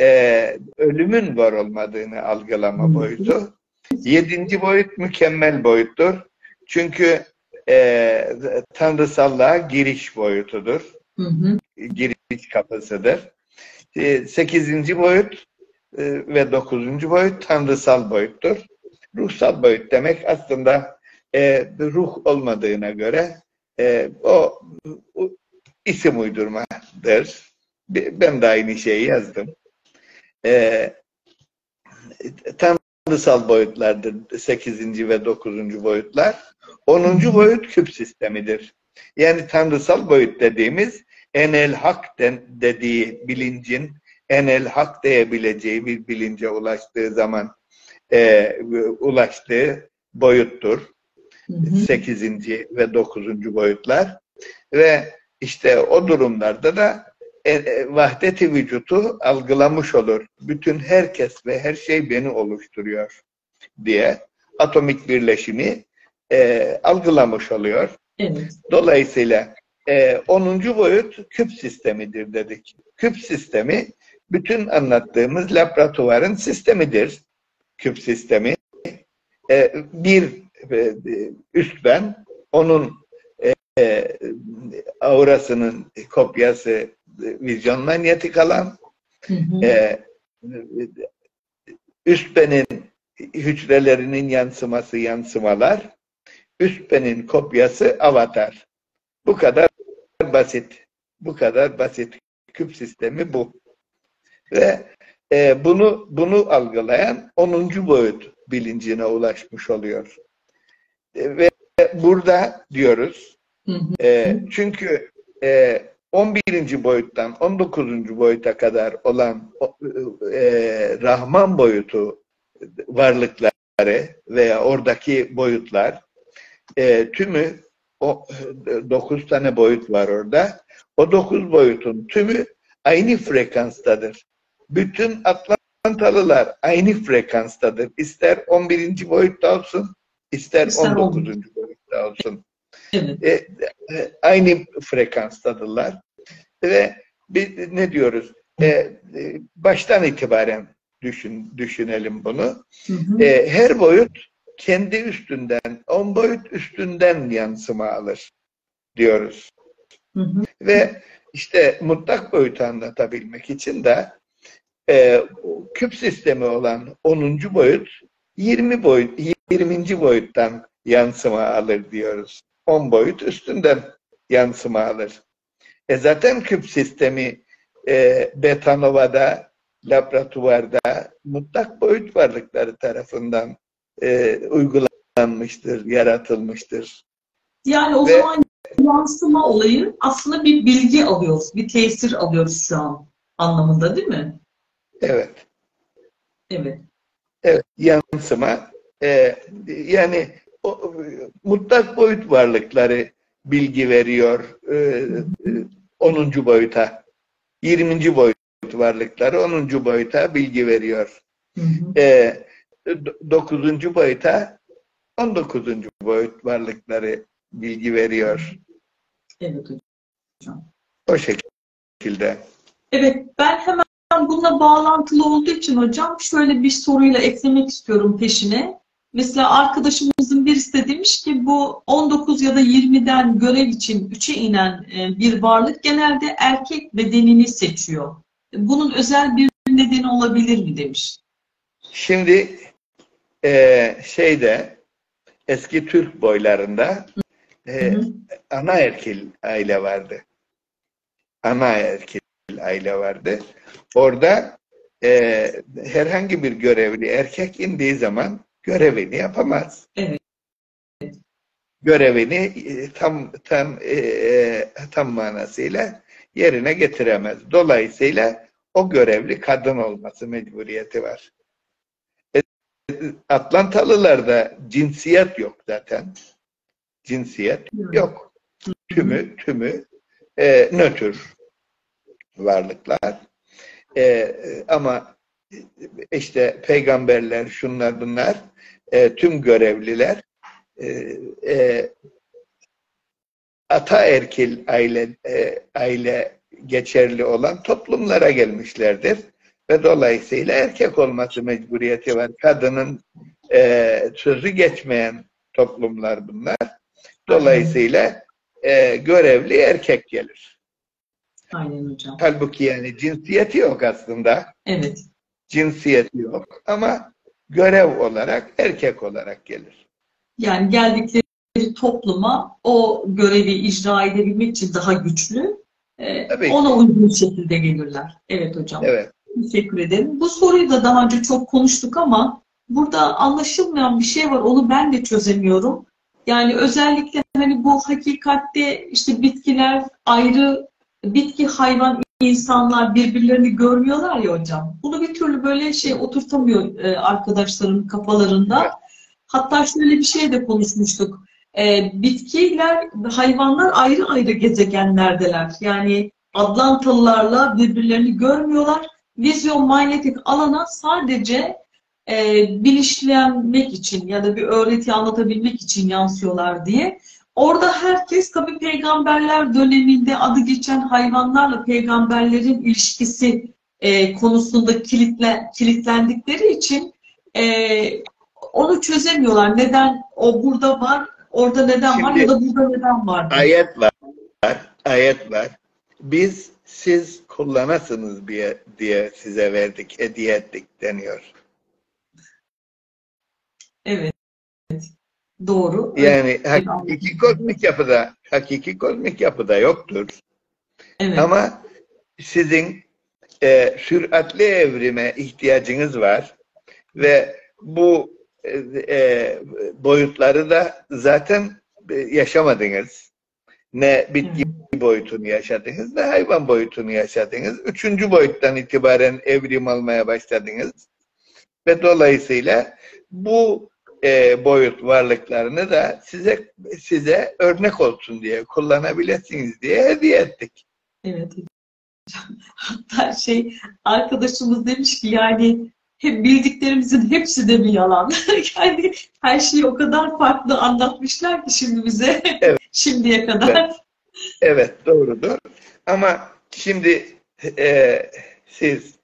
e, ölümün var olmadığını algılama Hı-hı. boyutu, yedinci boyut mükemmel boyuttur çünkü e, tanrısallığa giriş boyutudur, Hı-hı. giriş kapısıdır. E, sekizinci boyut ve dokuzuncu boyut tanrısal boyuttur. Ruhsal boyut demek aslında e, ruh olmadığına göre e, o, o isim uydurmadır. Ben de aynı şeyi yazdım. E, tanrısal boyutlardır sekizinci ve dokuzuncu boyutlar. onuncu boyut küp sistemidir. Yani tanrısal boyut dediğimiz enel hak dediği bilincin enel hak diyebileceği bir bilince ulaştığı zaman e, ulaştığı boyuttur. Hı hı. Sekizinci ve dokuzuncu boyutlar. Ve işte o durumlarda da e, vahdeti vücutu algılamış olur. Bütün herkes ve her şey beni oluşturuyor diye atomik birleşimi e, algılamış oluyor. Evet. Dolayısıyla e, onuncu boyut küp sistemidir dedik. Küp sistemi bütün anlattığımız laboratuvarın sistemidir. Küp sistemi e, bir e, üst ben, onun e, e, aurasının kopyası e, vizyonmanyetikalan, e, üst benin hücrelerinin yansıması yansımalar, üst benin kopyası avatar. Bu kadar basit. Bu kadar basit. Küp sistemi bu. Ve e, bunu bunu algılayan onuncu boyut bilincine ulaşmış oluyor. E, ve burada diyoruz. E, çünkü e, on birinci boyuttan on dokuzuncu boyuta kadar olan e, Rahman boyutu varlıkları veya oradaki boyutlar e, tümü o dokuz tane boyut var orada. O dokuz boyutun tümü aynı frekanstadır. Bütün Atlantalılar aynı frekanstadır. İster on birinci boyutta olsun, ister on dokuzuncu boyutta olsun. E, e, aynı frekanstadırlar. Ve biz ne diyoruz? E, e, baştan itibaren Düşün, düşünelim bunu. Hı hı. E, her boyut kendi üstünden, on boyut üstünden yansıma alır diyoruz. Hı hı. Ve işte mutlak boyutu anlatabilmek için de e, küp sistemi olan onuncu boyut yirmi boyut yirminci boyuttan yansıma alır diyoruz. on boyut üstünden yansıma alır. E zaten küp sistemi e, Betanova'da, laboratuvarda mutlak boyut varlıkları tarafından e, uygulanmıştır, yaratılmıştır. Yani o Ve, zaman yansıma olayı aslında bir bilgi alıyoruz, bir tesir alıyoruz şu an anlamında, değil mi? Evet. Evet. Evet, yansıma. E, yani o, mutlak boyut varlıkları bilgi veriyor e, onuncu boyuta, yirminci boyut varlıkları onuncu boyuta bilgi veriyor. Hı hı. E, dokuzuncu boyuta on dokuzuncu boyut varlıkları bilgi veriyor. Evet hocam. O şekilde. Evet, ben hemen bununla bağlantılı olduğu için hocam şöyle bir soruyla eklemek istiyorum peşine. Mesela arkadaşımızın birisi de demiş ki bu on dokuz ya da yirmiden görev için üçe inen bir varlık genelde erkek bedenini seçiyor. Bunun özel bir nedeni olabilir mi demiş. Şimdi e, şeyde eski Türk boylarında e, hı hı. anaerkil aile vardı. Anaerkil aile vardı. Orada e, herhangi bir görevli erkek indiği zaman görevini yapamaz. Evet. Görevini tam tam e, tam manasıyla yerine getiremez. Dolayısıyla o görevli kadın olması mecburiyeti var. Atlantalılarda cinsiyet yok zaten. Cinsiyet yok. Tümü, tümü e, nötr varlıklar. E, ama işte peygamberler, şunlar bunlar, e, tüm görevliler e, e, ataerkil aile e, aile geçerli olan toplumlara gelmişlerdir ve dolayısıyla erkek olması mecburiyeti var. Kadının e, sözü geçmeyen toplumlar bunlar. Dolayısıyla e, görevli erkek gelir. Aynen hocam. Halbuki yani cinsiyeti yok aslında. Evet. Cinsiyeti yok ama görev olarak erkek olarak gelir. Yani geldikleri topluma o görevi icra edebilmek için daha güçlü, ee, ona uygun şekilde gelirler. Evet hocam. Evet. Teşekkür ederim. Bu soruyu da daha önce çok konuştuk ama burada anlaşılmayan bir şey var. Onu ben de çözemiyorum. Yani özellikle hani bu hakikatte işte bitkiler ayrı, bitki hayvan İnsanlar birbirlerini görmüyorlar ya hocam. Bunu bir türlü böyle şey oturtamıyor arkadaşların kafalarında. Evet. Hatta şöyle bir şey de konuşmuştuk. E, bitkiler, hayvanlar ayrı ayrı gezegenlerdeler. Yani Adlantalılarla birbirlerini görmüyorlar. Vizyonmanyetikalan sadece e, bilinçlenmek için ya da bir öğretiyi anlatabilmek için yansıyorlar diye. Orada herkes tabii peygamberler döneminde adı geçen hayvanlarla peygamberlerin ilişkisi e, konusunda kilitlen, kilitlendikleri için e, onu çözemiyorlar. Neden o burada var, orada neden Şimdi, var ya da burada neden var? Ayet var, ayet var. Biz siz kullanasınız diye, diye size verdik, hediye ettik deniyor. Evet. Doğru. Yani hakiki kozmik yapıda, hakiki kozmik yapıda yoktur. Evet. Ama sizin e, süratli evrime ihtiyacınız var ve bu e, boyutları da zaten yaşamadınız. Ne bitki evet. boyutunu yaşadınız, ne hayvan boyutunu yaşadınız. Üçüncü boyuttan itibaren evrim almaya başladınız ve dolayısıyla bu E, boyut varlıklarını da size size örnek olsun diye, kullanabilirsiniz diye hediye ettik. Evet. Hatta şey, arkadaşımız demiş ki yani hep bildiklerimizin hepsi de bir yalan. Yani her şeyi o kadar farklı anlatmışlar ki şimdi bize. Evet. Şimdiye kadar. Evet, evet doğrudur. Ama şimdi e, siz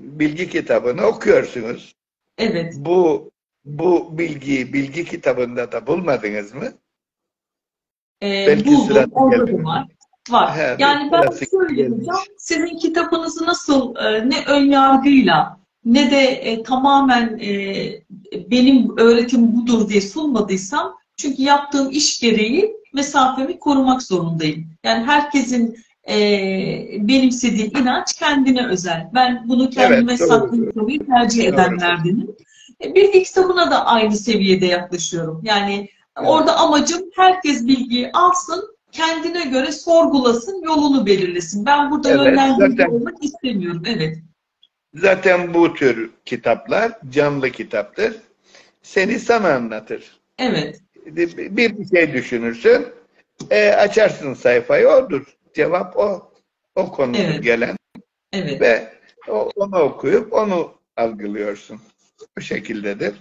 bilgi kitabını okuyorsunuz. Evet. Bu Bu bilgiyi bilgi kitabında da bulmadınız mı? Ee, Belki buldum, orada da var. var. Ha, yani ben söyleyeceğim, sizin kitabınızı nasıl ne önyargıyla ne de e, tamamen e, benim öğretim budur diye sunmadıysam, çünkü yaptığım iş gereği mesafemi korumak zorundayım. Yani herkesin e, benimsediği inanç kendine özel. Ben bunu kendime evet, saklayıp tercih edenlerdenim. Bilgi kitabına da aynı seviyede yaklaşıyorum. Yani evet. orada amacım herkes bilgiyi alsın, kendine göre sorgulasın, yolunu belirlesin. Ben burada evet, yönlendirici olmak istemiyorum. Evet. Zaten bu tür kitaplar canlı kitaptır. Seni sana anlatır. Evet. Bir şey düşünürsün, açarsın sayfayı, odur. Cevap o. O konuda evet. gelen. Evet. Ve onu okuyup onu algılıyorsun. Bu şekildedir.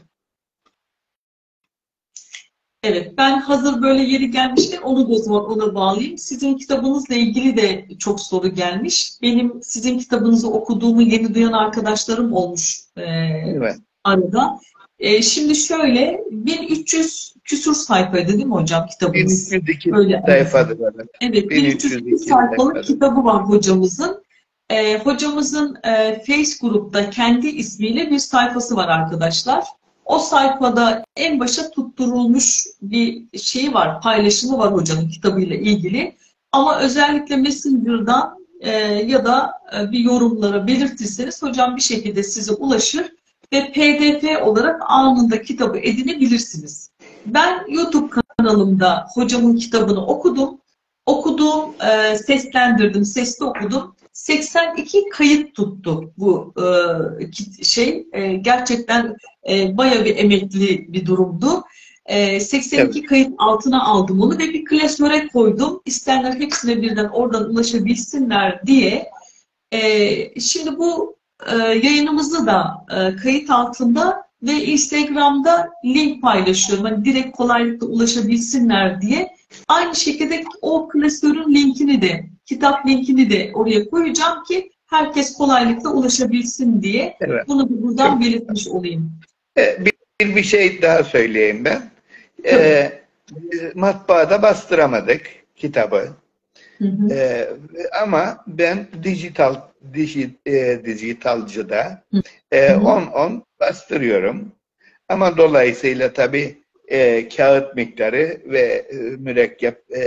Evet, ben hazır böyle yeri gelmişken onu da ona bağlayayım. Sizin kitabınızla ilgili de çok soru gelmiş. Benim sizin kitabınızı okuduğumu yeni duyan arkadaşlarım olmuş e, evet. arada. E, şimdi şöyle, bin üç yüz küsur sayfaydı değil mi hocam kitabınız? bin üç yüz iki böyle, sayfadır. Evet, evet bin üç yüz iki sayfalık kitabı var hocamızın. Ee, hocamızın e, Face grupta kendi ismiyle bir sayfası var arkadaşlar. O sayfada en başa tutturulmuş bir şeyi var, paylaşımı var hocanın kitabıyla ilgili. Ama özellikle Messenger'dan e, ya da e, bir yorumlara belirtirseniz hocam bir şekilde size ulaşır ve P D F olarak anında kitabı edinebilirsiniz. Ben YouTube kanalımda hocamın kitabını okudum. Okudum, e, seslendirdim, sesli okudum. seksen iki kayıt tuttu bu e, şey. E, gerçekten e, bayağı bir emekli bir durumdu. E, seksen iki evet. kayıt altına aldım onu ve bir klasöre koydum. İsteyenler hepsine birden oradan ulaşabilsinler diye. E, şimdi bu e, yayınımızı da e, kayıt altında ve Instagram'da link paylaşıyorum. Hani direkt kolaylıkla ulaşabilsinler diye. Aynı şekilde o klasörün linkini de, kitap linkini de oraya koyacağım ki herkes kolaylıkla ulaşabilsin diye. Evet. Bunu buradan belirtmiş olayım. Bir, bir şey daha söyleyeyim ben. E, matbaada bastıramadık kitabı. Hı hı. E, ama ben dijital dij, e, dijitalcıda on on e, bastırıyorum. Ama dolayısıyla tabii E, kağıt miktarı ve e, mürekkep e,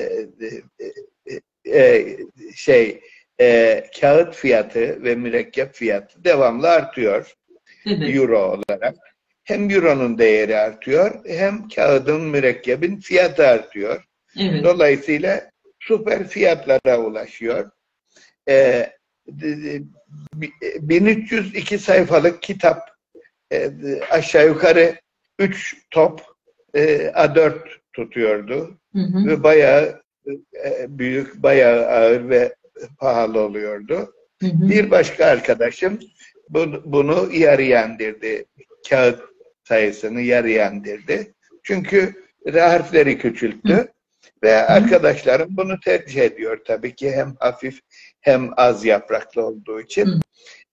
e, e, şey e, kağıt fiyatı ve mürekkep fiyatı devamlı artıyor. Hı hı. Euro olarak. Hem euronun değeri artıyor, hem kağıdın, mürekkebin fiyatı artıyor. Hı hı. Dolayısıyla süper fiyatlara ulaşıyor. e, bin üç yüz iki sayfalık kitap, e, aşağı yukarı üç top e, A dört tutuyordu. Hı hı. Ve bayağı e, büyük, bayağı ağır ve pahalı oluyordu. Hı hı. Bir başka arkadaşım bu, bunu yarıya indirdi. Kağıt sayısını yarıya indirdi. Çünkü harfleri küçülttü. Hı. Ve hı. arkadaşlarım bunu tercih ediyor tabii ki, hem hafif hem az yapraklı olduğu için. Hı.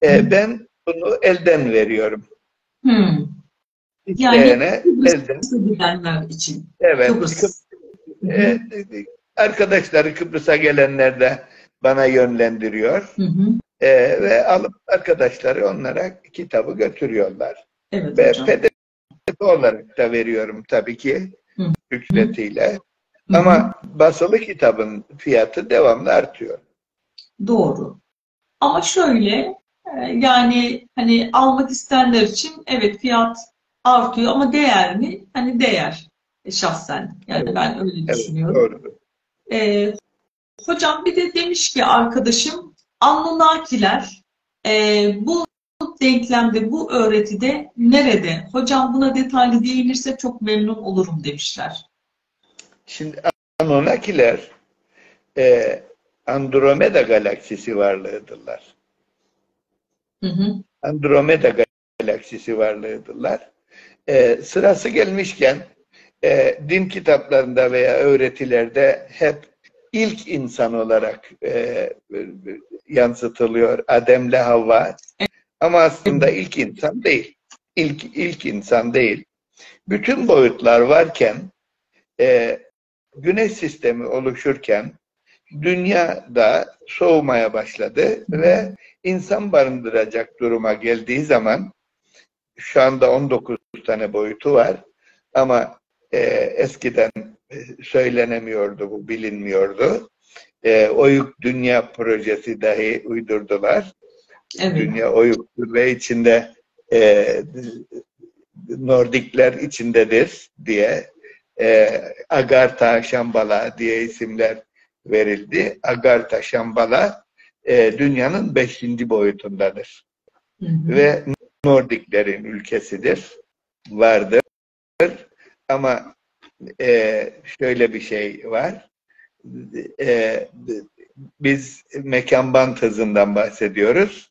Ee, ben bunu elden veriyorum. Hı. Yani Kıbrıs'a gidenler için. Evet. Kıbrıs. E, arkadaşları Kıbrıs'a gelenler de bana yönlendiriyor. Hı hı. E, ve alıp arkadaşları onlara kitabı götürüyorlar. Evet, ve P D F olarak da veriyorum tabii ki, hı hı, ücretiyle. Hı hı. Ama basılı kitabın fiyatı devamlı artıyor. Doğru. Ama şöyle, yani hani almak isteyenler için evet fiyat artıyor ama değer mi? Hani değer şahsen. Yani evet, ben öyle evet, düşünüyorum. Doğru. Ee, hocam bir de demiş ki arkadaşım, Anunnakiler e, bu denklemde, bu öğretide nerede? Hocam buna detaylı değinirse çok memnun olurum demişler. Şimdi Anunnakiler e, Andromeda galaksisi varlığıdırlar. Hı hı. Andromeda galaksisi varlığıdırlar. E, sırası gelmişken e, din kitaplarında veya öğretilerde hep ilk insan olarak e, yansıtılıyor Adem'le Havva. Evet. Ama aslında ilk insan değil. İlk, ilk insan değil. Bütün boyutlar varken, e, güneş sistemi oluşurken dünya da soğumaya başladı ve insan barındıracak duruma geldiği zaman, şu anda on dokuz tane boyutu var ama e, eskiden söylenemiyordu, bu bilinmiyordu. E, Oyuk Dünya projesi dahi uydurdular. Evet. Dünya oyuktur ve içinde e, Nordikler içindedir diye e, Agartha Shambhala diye isimler verildi. Agartha Shambhala e, dünyanın beşinci boyutundadır. Hı hı. Ve Nordiklerin ülkesidir. Vardır. Ama e, şöyle bir şey var. E, biz mekan bant hızından bahsediyoruz.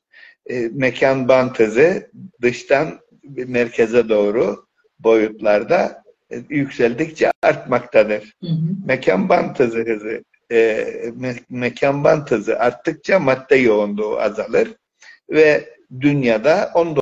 E, mekan bant hızı dıştan merkeze doğru boyutlarda e, yükseldikçe artmaktadır. Hı hı. Mekan bant hızı hızı E, me mekan bant hızı arttıkça madde yoğunluğu azalır ve dünyada on dokuz